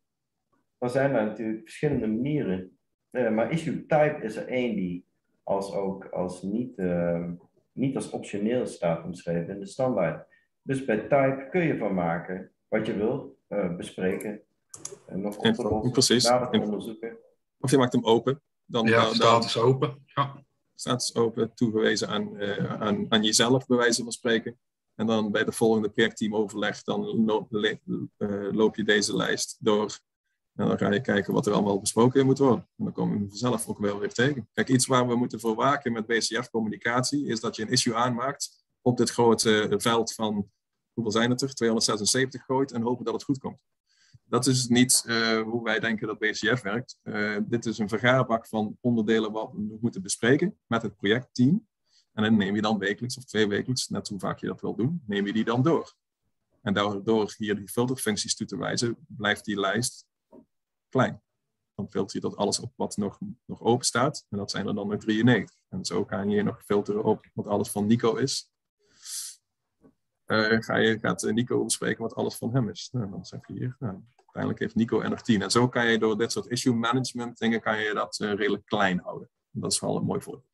dan zijn er natuurlijk verschillende manieren. Uh, maar issue type is er één die als ook als niet, uh, niet als optioneel staat omschreven in de standaard. Dus bij type kun je van maken... wat je wil uh, bespreken En dan komt er ook precies. Onderzoek, of je maakt hem open. Dan, ja, dan, status dan, open. Ja. Status open, toegewezen aan, uh, aan, aan jezelf, bij wijze van spreken. En dan bij de volgende projectteamoverleg, dan loop, le, uh, loop je deze lijst door. En dan ga je kijken wat er allemaal besproken moet worden. En dan komen we vanzelf ook wel weer tegen. Kijk, iets waar we moeten voor waken met B C F-communicatie is dat je een issue aanmaakt op dit grote uh, veld van, hoeveel zijn het er? tweehonderdzesenzeventig gooit en hopen dat het goed komt. Dat is niet uh, hoe wij denken dat B C F werkt. Uh, dit is een vergaarbak van onderdelen wat we moeten bespreken met het projectteam. En dan neem je dan wekelijks of twee wekelijks, net hoe vaak je dat wil doen, neem je die dan door. En daardoor hier die filterfuncties toe te wijzen, blijft die lijst klein. Dan filter je dat alles op wat nog, nog open staat. En dat zijn er dan nog drieënnegentig. En zo kan je nog filteren op wat alles van Nico is. Uh, ga je, gaat Nico bespreken wat alles van hem is. Nou, dan zeg je hier, nou, uiteindelijk heeft Nico er nog tien. En zo kan je door dit soort issue management dingen kan je dat uh, redelijk klein houden. En dat is wel een mooi voordeel.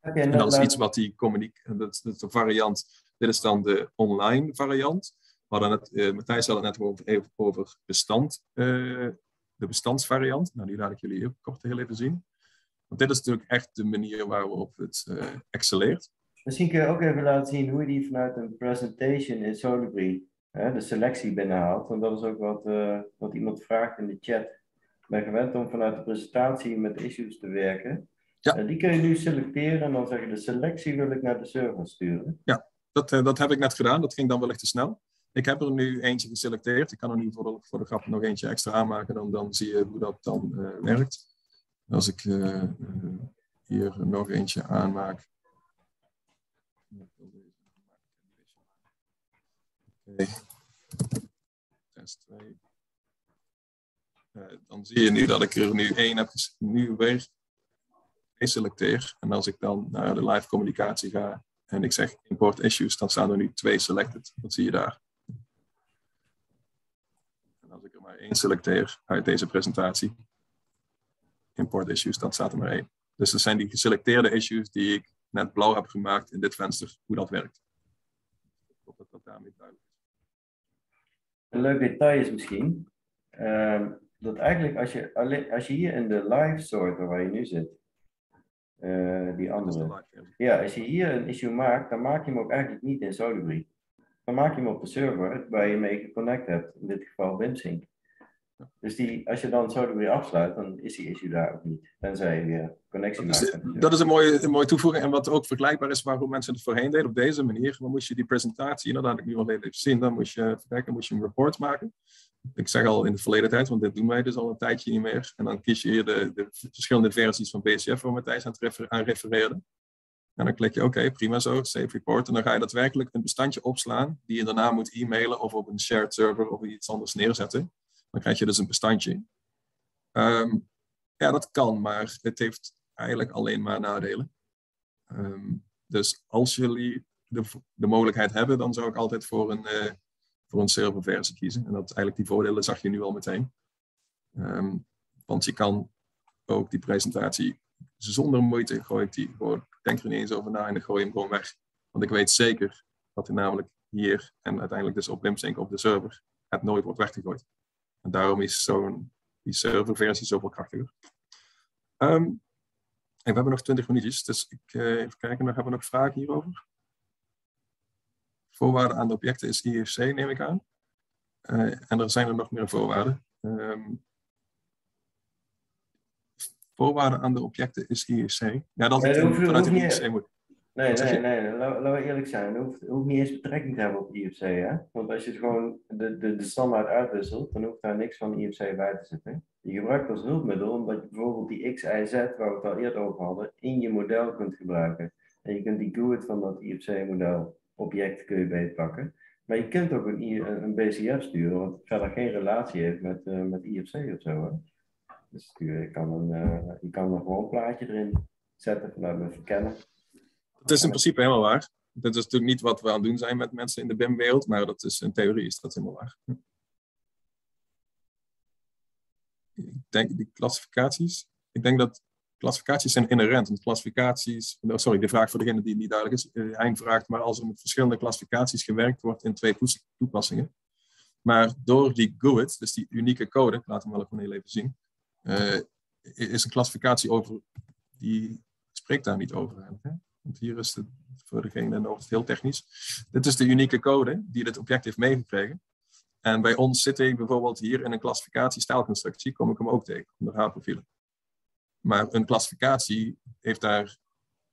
Okay, en dat is iets wat die communicatie, dat, dat is de variant, dit is dan de online variant. We hadden het, uh, Matthijs had het net over, even over bestand, uh, de bestandsvariant. Nou, die laat ik jullie hier kort heel even zien. Want dit is natuurlijk echt de manier waarop het uh, excelleert. Misschien kun je ook even laten zien hoe je die vanuit een presentation in Solibri, hè, de selectie binnenhaalt. Want dat is ook wat, uh, wat iemand vraagt in de chat. Ik ben gewend om vanuit de presentatie met issues te werken. Ja. Uh, die kun je nu selecteren en dan zeg je de selectie wil ik naar de server sturen. Ja, dat, uh, dat heb ik net gedaan. Dat ging dan wellicht te snel. Ik heb er nu eentje geselecteerd. Ik kan er nu voor de, voor de grap nog eentje extra aanmaken. Dan, dan zie je hoe dat dan uh, werkt. Als ik uh, hier nog eentje aanmaak. Okay. Test twee. Uh, dan zie je nu dat ik er nu één heb nu weer geselecteerd. En als ik dan naar de live communicatie ga en ik zeg import issues, dan staan er nu twee selected. Dat zie je daar. En als ik er maar één selecteer uit deze presentatie, import issues, dan staat er maar één. Dus dat zijn die geselecteerde issues die ik net blauw heb gemaakt in dit venster, hoe dat werkt. Ik hoop dat dat daarmee duidelijk is. Een leuk detail is misschien, uh, dat eigenlijk als je, als je hier in de live sorter waar je nu zit, uh, die andere, ja, als je hier een issue maakt, dan maak je hem ook eigenlijk niet in Solibri. Dan maak je hem op de server waar je mee geconnect hebt, in dit geval BIMsync. Dus die, als je dan zo weer afsluit, dan is die issue daar ook niet. Tenzij je weer connectie maakt. Dat is, dat is een, mooie, een mooie toevoeging. En wat ook vergelijkbaar is waarom mensen het voorheen deden op deze manier. Dan moest je die presentatie, en dat had ik nu al even zien, dan moest je kijken, moest je een report maken. Ik zeg al in de verleden tijd, want dit doen wij dus al een tijdje niet meer. En dan kies je hier de, de verschillende versies van B C F waar Matthijs aan, refer, aan refereerde. En dan klik je, oké, okay, prima zo, save report. En dan ga je daadwerkelijk een bestandje opslaan die je daarna moet e-mailen of op een shared server of iets anders neerzetten. Dan krijg je dus een bestandje. Um, ja, dat kan, maar het heeft eigenlijk alleen maar nadelen. Um, dus als jullie de, de mogelijkheid hebben, dan zou ik altijd voor een, uh, voor een serverversie kiezen. En dat eigenlijk die voordelen zag je nu al meteen. Um, want je kan ook die presentatie zonder moeite gooi ik die gewoon. Denk er niet eens over na en dan gooi je hem gewoon weg. Want ik weet zeker dat hij namelijk hier en uiteindelijk dus op BIMsync op de server het nooit wordt weggegooid. En daarom is zo'n die serverversie zoveel krachtiger. Um, en we hebben nog twintig minuutjes, dus ik, uh, even kijken, dan hebben we nog vragen hierover. Voorwaarde aan de objecten is I F C, neem ik aan. Uh, en er zijn er nog meer voorwaarden. Um, voorwaarde aan de objecten is I F C. Ja, dat nee, hoeft, vanuit de I F C moet. Nee, nee, nee. Laten we eerlijk zijn. Het hoeft, hoeft niet eens betrekking te hebben op I F C. Hè? Want als je het gewoon de, de, de standaard uitwisselt, dan hoeft daar niks van I F C bij te zitten. Je gebruikt als hulpmiddel omdat je bijvoorbeeld die X Y Z, waar we het al eerder over hadden, in je model kunt gebruiken. En je kunt die G U I D van dat I F C-model, object, kun je beetpakken. Maar je kunt ook een, een B C F sturen, wat verder geen relatie heeft met, uh, met I F C of zo. Hè? Dus je kan, een, uh, je kan een gewoon plaatje erin zetten, vanuit een verkennen. Het is in principe helemaal waar. Dat is natuurlijk niet wat we aan het doen zijn met mensen in de B I M-wereld, maar dat is, in theorie is dat helemaal waar. Ik denk die klassificaties. Ik denk dat klassificaties zijn inherent. Want klassificaties, sorry, de vraag voor degene die niet duidelijk is. Hein vraagt, maar als er met verschillende klassificaties gewerkt wordt in twee toepassingen, Maar door die G U I D, dus die unieke code, ik laat hem wel gewoon heel even zien, uh, is een klassificatie over, die spreekt daar niet over eigenlijk. Hè? Want hier is het, voor degene die het heel technisch. Dit is de unieke code die dit object heeft meegekregen. En bij ons zit hij bijvoorbeeld hier in een klassificatie staalconstructie, kom ik hem ook tegen, onder haarprofielen. Maar een klassificatie heeft daar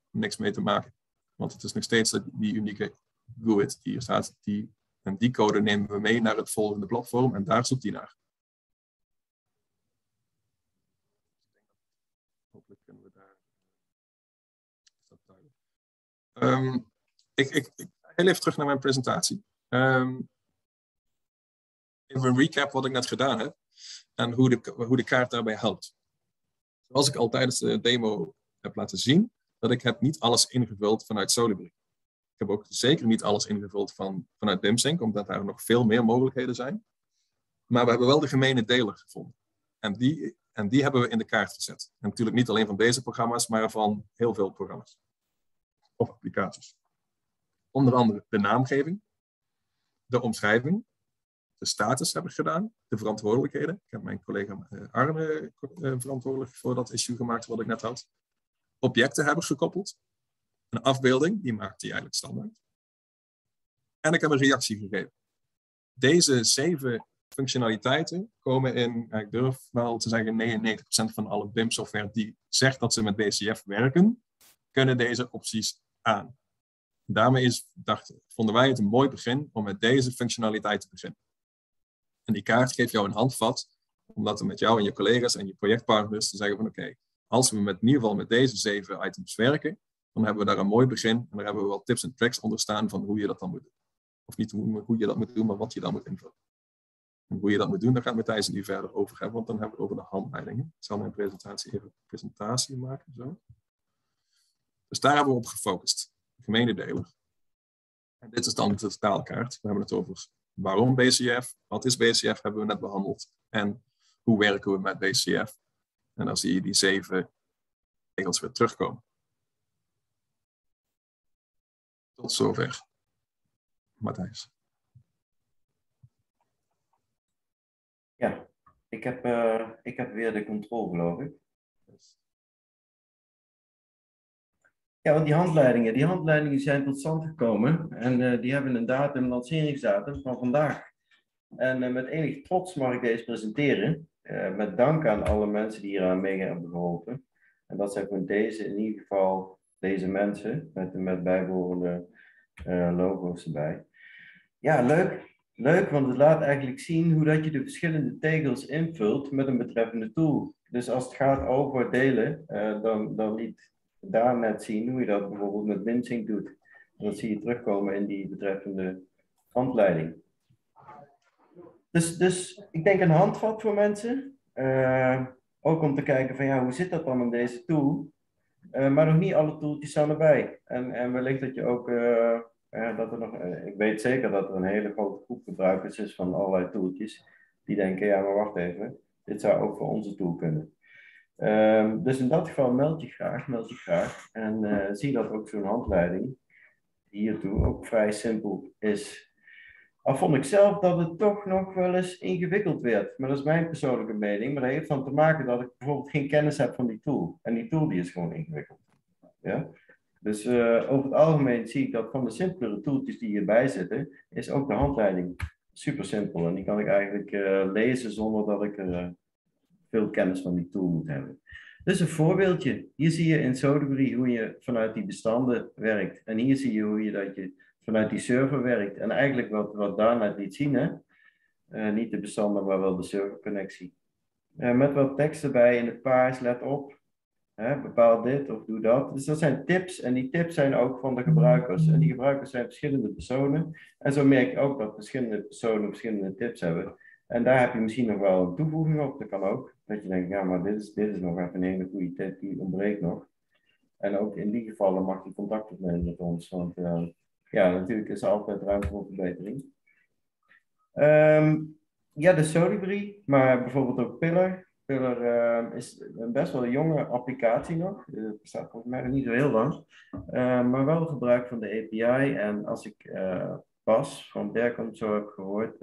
niks mee te maken. Want het is nog steeds die unieke G U I D die hier staat. Die, en die code nemen we mee naar het volgende platform en daar zoekt die naar. Hopelijk kunnen we daar... Um, ik, ik, ik, heel even terug naar mijn presentatie. Um, even een recap wat ik net gedaan heb en hoe de, hoe de kaart daarbij helpt. Zoals ik al tijdens de demo heb laten zien, dat ik heb niet alles ingevuld vanuit Solibri. Ik heb ook zeker niet alles ingevuld van, vanuit BIMsync, omdat daar nog veel meer mogelijkheden zijn. Maar we hebben wel de gemene deler gevonden. En die, en die hebben we in de kaart gezet. En natuurlijk niet alleen van deze programma's, maar van heel veel programma's. Of applicaties. Onder andere de naamgeving, de omschrijving, de status heb ik gedaan, de verantwoordelijkheden. Ik heb mijn collega Arne verantwoordelijk voor dat issue gemaakt wat ik net had. Objecten heb ik gekoppeld, een afbeelding, die maakt hij eigenlijk standaard. En ik heb een reactie gegeven. Deze zeven functionaliteiten komen in, ik durf wel te zeggen, negenennegentig procent van alle B I M-software die zegt dat ze met B C F werken, kunnen deze opties aan. Daarmee is, dacht, vonden wij het een mooi begin om met deze functionaliteit te beginnen. En die kaart geeft jou een handvat om dat met jou en je collega's en je projectpartners te zeggen van oké, okay, als we met, in ieder geval met deze zeven items werken, dan hebben we daar een mooi begin en daar hebben we wel tips en tricks onder staan van hoe je dat dan moet doen. Of niet hoe, hoe je dat moet doen, maar wat je dan moet invullen. En hoe je dat moet doen, daar gaat Matthijs nu verder over hebben, want dan hebben we het over de handleidingen. Ik zal mijn presentatie even presentatie maken. Zo. Dus daar hebben we op gefocust. De gemene deler. En dit is dan de totaalkaart. We hebben het over waarom B C F, wat is B C F, hebben we net behandeld. En hoe werken we met B C F. En dan zie je die zeven regels weer terugkomen. Tot zover. Matthijs. Ja, ik heb, uh, ik heb weer de controle, geloof ik. Ja, want die handleidingen, die handleidingen zijn tot stand gekomen en uh, die hebben een datum, een lanceringsdatum van vandaag. En uh, met enig trots mag ik deze presenteren, uh, met dank aan alle mensen die hier aan mee hebben geholpen. En dat zijn gewoon deze, in ieder geval deze mensen, met, met bijbehorende uh, logo's erbij. Ja, leuk, leuk, want het laat eigenlijk zien hoe dat je de verschillende tegels invult met een betreffende tool. Dus als het gaat over delen, uh, dan, dan niet... daar net zien hoe je dat bijvoorbeeld met BIMsync doet. En dat zie je terugkomen in die betreffende handleiding. Dus, dus ik denk een handvat voor mensen. Uh, ook om te kijken van ja, hoe zit dat dan in deze tool? Uh, maar nog niet alle tooltjes staan erbij. En, en wellicht dat je ook, uh, uh, dat er nog, uh, ik weet zeker dat er een hele grote groep gebruikers is van allerlei tooltjes. Die denken, ja maar wacht even, dit zou ook voor onze tool kunnen. Um, dus in dat geval meld je graag, meld je graag en uh, zie dat ook zo'n handleiding hiertoe ook vrij simpel is. Al vond ik zelf dat het toch nog wel eens ingewikkeld werd, maar dat is mijn persoonlijke mening, maar dat heeft dan te maken dat ik bijvoorbeeld geen kennis heb van die tool en die tool die is gewoon ingewikkeld. Ja? Dus uh, over het algemeen zie ik dat van de simpelere tooltjes die hierbij zitten, is ook de handleiding super simpel en die kan ik eigenlijk uh, lezen zonder dat ik er... Uh, veel kennis van die tool moet hebben. Dus een voorbeeldje. Hier zie je in Solibri hoe je vanuit die bestanden werkt. En hier zie je hoe je, dat je vanuit die server werkt. En eigenlijk wat, wat daarna liet zien, hè? Uh, niet de bestanden, maar wel de serverconnectie. Uh, met wat tekst erbij in het paars, let op. Hè? Bepaal dit of doe dat. Dus dat zijn tips. En die tips zijn ook van de gebruikers. En die gebruikers zijn verschillende personen. En zo merk je ook dat verschillende personen verschillende tips hebben. En daar heb je misschien nog wel een toevoeging op, dat kan ook. Dat je denkt, ja, maar dit is, dit is nog even een hele goede tip, die ontbreekt nog. En ook in die gevallen mag je contact opnemen met ons, want uh, ja, natuurlijk is er altijd ruimte voor verbetering. Um, ja, de Solibri, maar bijvoorbeeld ook Pillar. Pillar uh, is een best wel een jonge applicatie nog. Het uh, bestaat volgens mij nog niet zo heel lang. Uh, maar wel gebruik van de A P I. En als ik uh, Bas van Berkom zo heb gehoord...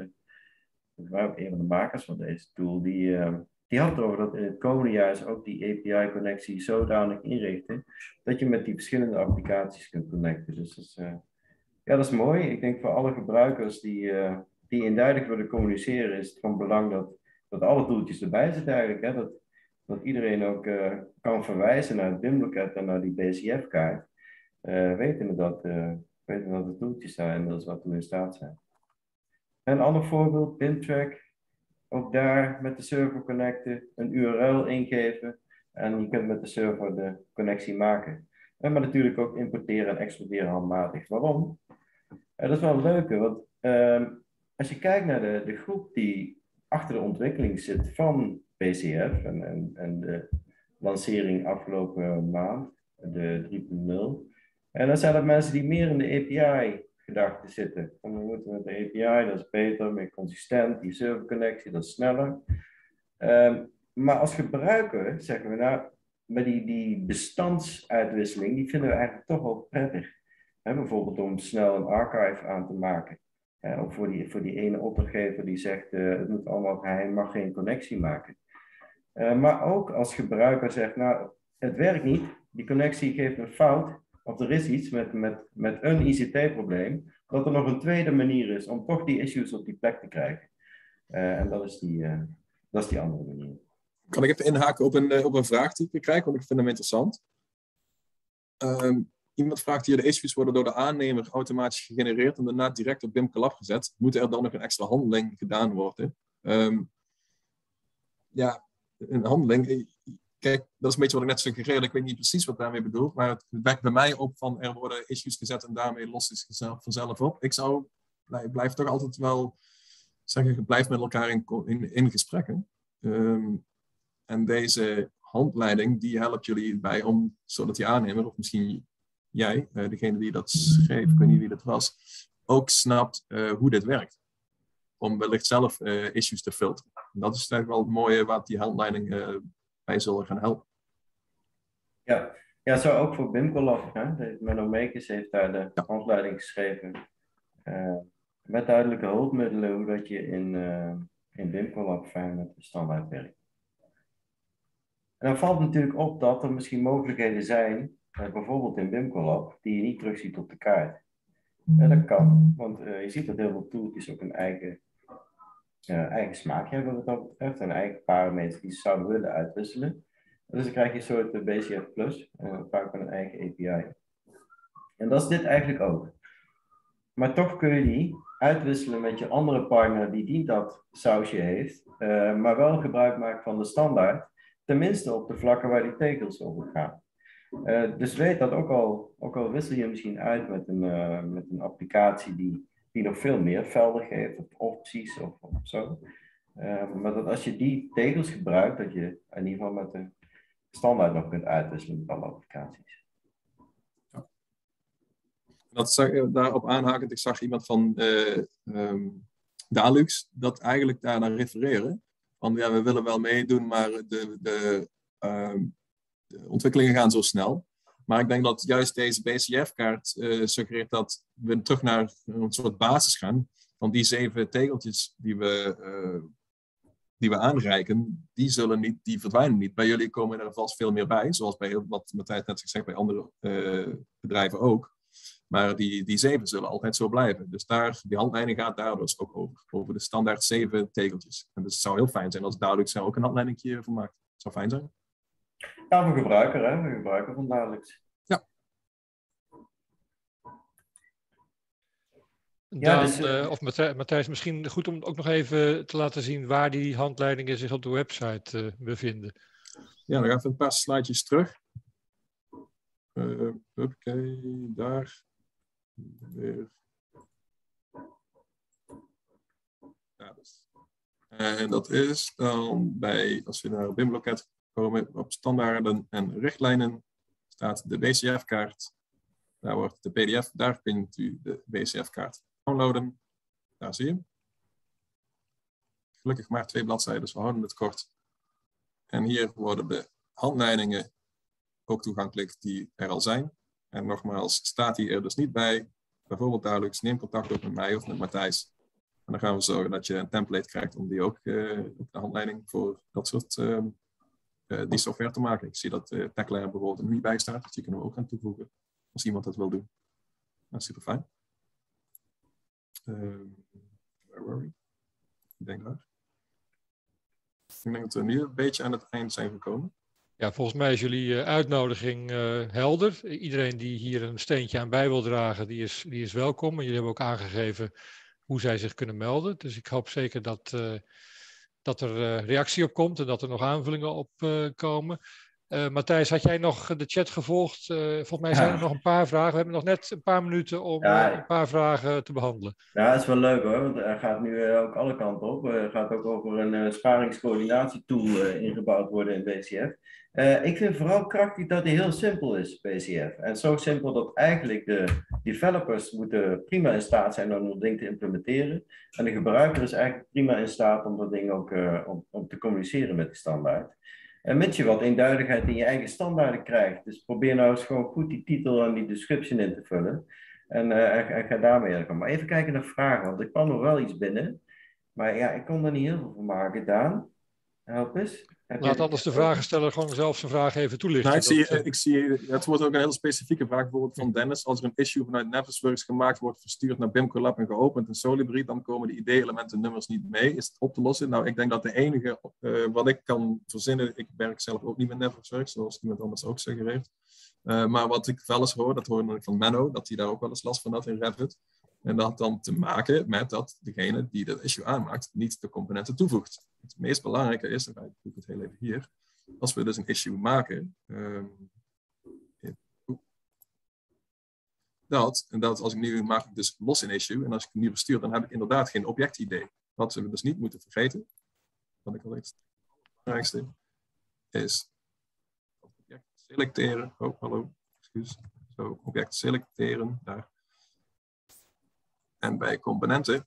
een van de makers van deze tool, die, uh, die had het over dat in het komende jaar is ook die A P I-connectie zodanig inrichten dat je met die verschillende applicaties kunt connecten. Dus dat is, uh, ja, dat is mooi. Ik denk voor alle gebruikers die, uh, die eenduidig willen communiceren, is het van belang dat, dat alle toeltjes erbij zitten eigenlijk. Hè? Dat, dat iedereen ook uh, kan verwijzen naar het B I M Loket en naar die B C F-kaart. Uh, weten we dat, uh, weten we dat de toeltjes zijn en dat is wat we in staat zijn. Een ander voorbeeld, BIMtrack. Ook daar met de server connecten, een U R L ingeven en je kunt met de server de connectie maken. En maar natuurlijk ook importeren en exporteren handmatig. Waarom? Uh, dat is wel een leuke, want uh, als je kijkt naar de, de groep die achter de ontwikkeling zit van B C F en, en, en de lancering afgelopen maand, de drie punt nul. En dan zijn dat mensen die meer in de A P I-gedachten zitten. En dan moeten we met de A P I, dat is beter, meer consistent, die serverconnectie, dat is sneller. Um, maar als gebruiker zeggen we nou, maar die, die bestandsuitwisseling, die vinden we eigenlijk toch wel prettig. He, bijvoorbeeld om snel een archive aan te maken. He, ook voor die, voor die ene opdrachtgever die zegt, uh, het moet allemaal geheim, mag geen connectie maken. Uh, maar ook als gebruiker zegt, nou, het werkt niet, die connectie geeft een fout. Of er is iets met, met, met een I C T-probleem, dat er nog een tweede manier is om toch die issues op die plek te krijgen. Uh, en dat is, die, uh, dat is die andere manier. Kan ik even inhaken op een, op een vraag die ik krijg, want ik vind hem interessant. Um, iemand vraagt hier, de issues worden door de aannemer automatisch gegenereerd en daarna direct op BIMcollab gezet. Moet er dan nog een extra handeling gedaan worden? Um, ja, een handeling... Kijk, dat is een beetje wat ik net suggereerde. Ik weet niet precies wat daarmee bedoel, maar het wekt bij mij op van er worden issues gezet en daarmee lost is het vanzelf op. Ik zou, nou, ik blijf toch altijd wel zeggen, je blijft met elkaar in, in, in gesprekken. Um, en deze handleiding, die helpt jullie bij om, zodat die aannemer, of misschien jij, uh, degene die dat schreef, ik weet niet wie dat was, ook snapt uh, hoe dit werkt. Om wellicht zelf uh, issues te filteren. En dat is eigenlijk wel het mooie wat die handleiding uh, wij zullen gaan helpen. Ja, ja zo ook voor BIMcollab. Menno Meekers heeft daar de ja. handleiding geschreven. Uh, met duidelijke hulpmiddelen hoe dat je in, uh, in BIMcollab fijn met de standaard werkt. En dan valt natuurlijk op dat er misschien mogelijkheden zijn, uh, bijvoorbeeld in BIMcollab, die je niet terugziet op de kaart. En dat kan, want uh, je ziet dat heel veel tooltjes ook een eigen... Uh, eigen smaak hebben wat dat betreft en eigen parameters die ze zouden willen uitwisselen. Dus dan krijg je een soort uh, B C F Plus, uh, vaak met een eigen A P I. En dat is dit eigenlijk ook. Maar toch kun je die uitwisselen met je andere partner die die dat sausje heeft, uh, maar wel gebruik maken van de standaard, tenminste op de vlakken waar die tegels over gaan. Uh, dus weet dat ook al, ook al wissel je misschien uit met een, uh, met een applicatie die die nog veel meer velden geeft, of opties of, of zo. Uh, maar dat als je die tegels gebruikt, dat je in ieder geval met de standaard nog kunt uitwisselen met alle applicaties. Ja. Dat zag, daarop aanhakend, ik zag iemand van uh, um, Dalux dat eigenlijk daarnaar refereren. Want ja, we willen wel meedoen, maar de, de, uh, de ontwikkelingen gaan zo snel. Maar ik denk dat juist deze B C F-kaart uh, suggereert dat we terug naar een soort basis gaan. Want die zeven tegeltjes die we, uh, die we aanreiken, die, zullen niet, die verdwijnen niet. Bij jullie komen er vast veel meer bij, zoals bij wat Matthijs net gezegd, bij andere uh, bedrijven ook. Maar die, die zeven zullen altijd zo blijven. Dus daar, die handleiding gaat daar dus ook over, over de standaard zeven tegeltjes. En dus het zou heel fijn zijn als duidelijk zijn ook een handleiding voor maakt. Het zou fijn zijn. Ja, we gebruiken, hè? We gebruiken van Dalux. Ja. Dan, ja dus, uh, of Matthijs, misschien goed om ook nog even te laten zien waar die handleidingen zich op de website uh, bevinden. Ja, nog even een paar slidejes terug. Uh, Oké, okay, daar. Weer. Ja, dus. En dat is dan bij, als je naar B I M Loket op standaarden en richtlijnen staat de B C F-kaart. Daar wordt de P D F, daar kunt u de B C F-kaart downloaden. Daar zie je hem. Gelukkig maar twee bladzijden, dus we houden het kort. En hier worden de handleidingen ook toegankelijk die er al zijn. En nogmaals, staat die er dus niet bij. Bijvoorbeeld duidelijk, neem contact op met mij of met Matthijs. En dan gaan we zorgen dat je een template krijgt om die ook uh, de handleiding voor dat soort uh, uh, die software te maken. Ik zie dat uh, Tekla bijvoorbeeld er niet bij staat, dus die kunnen we ook gaan toevoegen als iemand dat wil doen. Nou, super fijn. Uh, where were we? Ik denk daar. Ik denk dat we nu een beetje aan het eind zijn gekomen. Ja, volgens mij is jullie uitnodiging uh, helder. Iedereen die hier een steentje aan bij wil dragen, die is, die is welkom. En jullie hebben ook aangegeven hoe zij zich kunnen melden. Dus ik hoop zeker dat, uh, dat er uh, reactie op komt en dat er nog aanvullingen op uh, komen. Uh, Matthijs, had jij nog de chat gevolgd? Uh, volgens mij zijn er ja. nog een paar vragen. We hebben nog net een paar minuten om ja. uh, een paar vragen te behandelen. Ja, dat is wel leuk hoor. Want er gaat nu ook alle kanten op. Er gaat ook over een uh, sparingscoördinatietool uh, ingebouwd worden in B C F. Uh, ik vind vooral krachtig dat die heel simpel is, B C F. En zo simpel dat eigenlijk de developers moeten prima in staat zijn om dat ding te implementeren. En de gebruiker is eigenlijk prima in staat om dat ding ook uh, om, om te communiceren met de standaard. En met je wat eenduidigheid in je eigen standaarden krijgt. Dus probeer nou eens gewoon goed die titel en die description in te vullen. En, uh, en, en ga daarmee aan. Maar even kijken naar vragen, want ik kwam nog wel iets binnen. Maar ja, ik kon er niet heel veel van maken. Daan, help eens. Laat anders de vragensteller gewoon zelf zijn vraag even toelichten. Nou, ik zie, dat, ik zie, het wordt ook een heel specifieke vraag bijvoorbeeld van Dennis. Als er een issue vanuit Navisworks gemaakt wordt, verstuurd naar BIMcollab en geopend in Solibri, dan komen de I D-elementen nummers niet mee. Is het op te lossen? Nou, ik denk dat de enige uh, wat ik kan verzinnen, ik werk zelf ook niet met Navisworks, zoals iemand anders ook suggereert. Uh, maar wat ik wel eens hoor, dat hoorde ik van Menno, dat hij daar ook wel eens last van had in Reddit. En dat had dan te maken met dat degene die dat issue aanmaakt, niet de componenten toevoegt. Het meest belangrijke is, en wij doen het heel even hier, als we dus een issue maken, um, dat, en dat als ik nu maak ik dus los een issue, en als ik nu verstuur, dan heb ik inderdaad geen object-idee. Wat we dus niet moeten vergeten, wat ik al weet, het belangrijkste is object selecteren, oh hallo, excuus, zo, object selecteren, daar. En bij componenten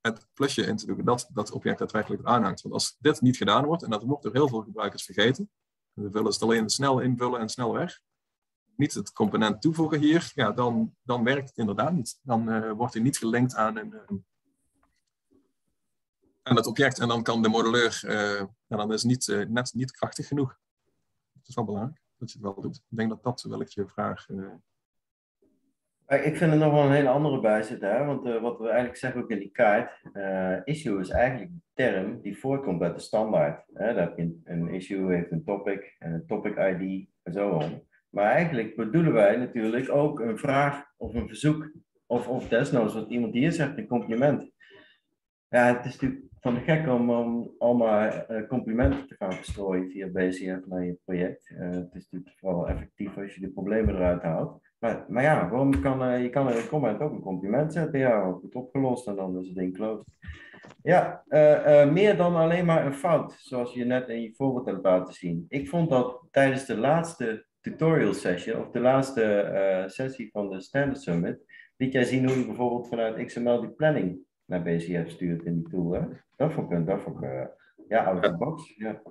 het plusje in te doen dat dat object daadwerkelijk aanhangt. Want als dit niet gedaan wordt, en dat wordt door heel veel gebruikers vergeten, we willen het alleen snel invullen en snel weg, niet het component toevoegen hier, ja, dan, dan werkt het inderdaad niet. Dan uh, wordt hij niet gelinkt aan, een, uh, aan het object en dan kan de modelleur, uh, en dan is niet, uh, net niet krachtig genoeg. Het is wel belangrijk dat je het wel doet. Ik denk dat dat wellicht je vraag... Uh, Ik vind er nog wel een hele andere bij zitten, hè? Want uh, wat we eigenlijk zeggen ook in die kaart, uh, issue is eigenlijk de term die voorkomt uit de standaard. Hè? Dat een, een issue heeft een topic, een topic I D en zo on. Maar eigenlijk bedoelen wij natuurlijk ook een vraag of een verzoek, of, of desnoods wat iemand hier zegt, een compliment. Ja, het is natuurlijk van de gek om, om allemaal uh, complimenten te gaan verstrooien via B C F naar je project. Uh, het is natuurlijk vooral effectief als je de problemen eruit haalt. Maar, maar ja, waarom kan, uh, je kan er een comment ook een compliment zetten. Ja, goed opgelost en dan is het ding closed. Ja, uh, uh, meer dan alleen maar een fout, zoals je net in je voorbeeld hebt laten zien. Ik vond dat tijdens de laatste tutorial session, of de laatste uh, sessie van de Standard Summit, liet jij zien hoe je bijvoorbeeld vanuit X M L die planning naar B C F stuurt in die tool. Hè? Dat vond ik, dat vond ik, uh, ja, out of the box, ja.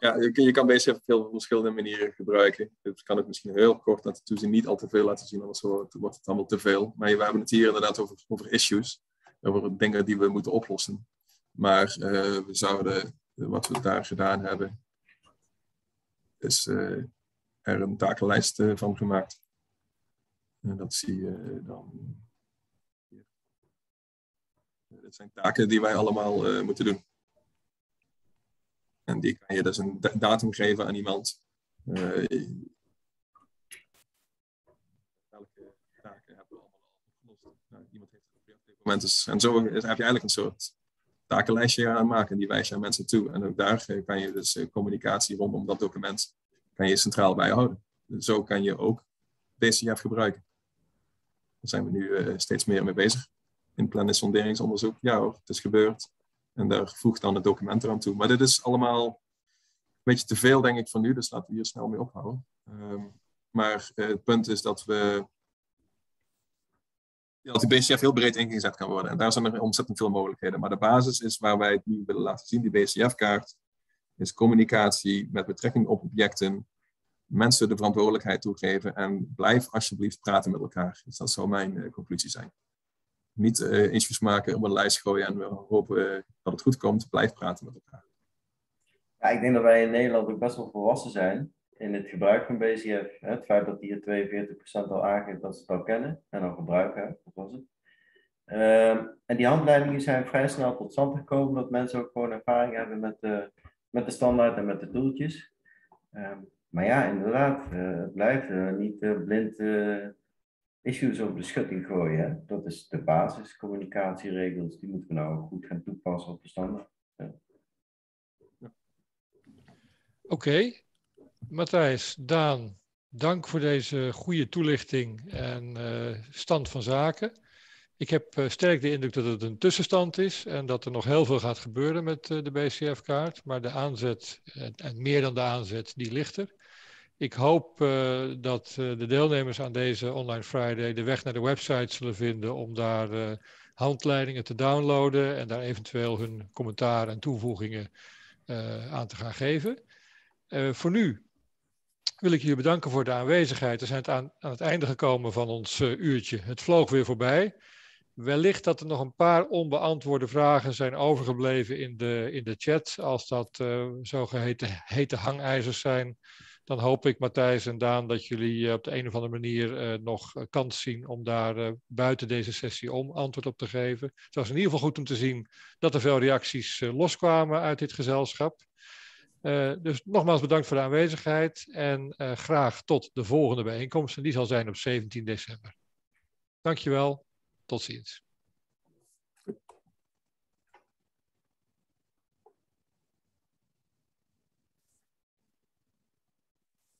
Ja, je, je kan B C F op heel verschillende manieren gebruiken. Ik kan het misschien heel kort laten toezien, niet al te veel laten zien, anders wordt het allemaal te veel. Maar we hebben het hier inderdaad over, over issues, over dingen die we moeten oplossen. Maar uh, we zouden, wat we daar gedaan hebben, is uh, er een takenlijst uh, van gemaakt. En dat zie je dan. Dit zijn taken die wij allemaal uh, moeten doen. En die kan je dus een datum geven aan iemand. Uh, welke taken hebben we allemaal opgelost? Nou, iemand heeft het op dit moment. Dus, en zo heb je eigenlijk een soort takenlijstje aan maken. En die wijs je aan mensen toe. En ook daar kan je dus communicatie rondom dat document kan je centraal bijhouden. Zo kan je ook B C F gebruiken. Daar zijn we nu uh, steeds meer mee bezig. In plan- en sonderingsonderzoek. Ja hoor, het is gebeurd. En daar voegt dan het document eraan toe. Maar dit is allemaal een beetje te veel, denk ik, van nu. Dus laten we hier snel mee ophouden. Um, maar uh, het punt is dat we... Ja, dat die B C F heel breed ingezet kan worden. En daar zijn er ontzettend veel mogelijkheden. Maar de basis is waar wij het nu willen laten zien. Die B C F-kaart is communicatie met betrekking op objecten. Mensen de verantwoordelijkheid toegeven. En blijf alsjeblieft praten met elkaar. Dus dat zou mijn uh, conclusie zijn. niet uh, issues maken, op een lijst gooien en we hopen uh, dat het goed komt. Blijf praten met elkaar. Ja, ik denk dat wij in Nederland ook best wel volwassen zijn in het gebruik van B C F. Hè? Het feit dat hier tweeënveertig procent al aangeeft dat ze het al kennen en al gebruiken, dat was het. Uh, en die handleidingen zijn vrij snel tot stand gekomen, dat mensen ook gewoon ervaring hebben met de, met de standaard en met de doeltjes. Uh, maar ja, inderdaad, uh, het blijft uh, niet uh, blind uh, issues over de schutting gooien. Hè? Dat is de basis, communicatieregels, die moeten we nou goed gaan toepassen op de standaard. Ja. Oké, okay. Matthijs, Daan, dank voor deze goede toelichting en uh, stand van zaken. Ik heb uh, sterk de indruk dat het een tussenstand is en dat er nog heel veel gaat gebeuren met uh, de B C F-kaart. Maar de aanzet, en, en meer dan de aanzet, die ligt er. Ik hoop uh, dat uh, de deelnemers aan deze Online Friday de weg naar de website zullen vinden om daar uh, handleidingen te downloaden en daar eventueel hun commentaar en toevoegingen uh, aan te gaan geven. Uh, voor nu wil ik jullie bedanken voor de aanwezigheid. We zijn het aan, aan het einde gekomen van ons uh, uurtje. Het vloog weer voorbij. Wellicht dat er nog een paar onbeantwoorde vragen zijn overgebleven in de, in de chat. Als dat uh, zogeheten hete hangijzers zijn, dan hoop ik, Matthijs en Daan, dat jullie uh, op de een of andere manier uh, nog kans zien om daar uh, buiten deze sessie om antwoord op te geven. Het was in ieder geval goed om te zien dat er veel reacties uh, loskwamen uit dit gezelschap. Uh, dus nogmaals bedankt voor de aanwezigheid en uh, graag tot de volgende bijeenkomst. En die zal zijn op zeventien december. Dankjewel, tot ziens.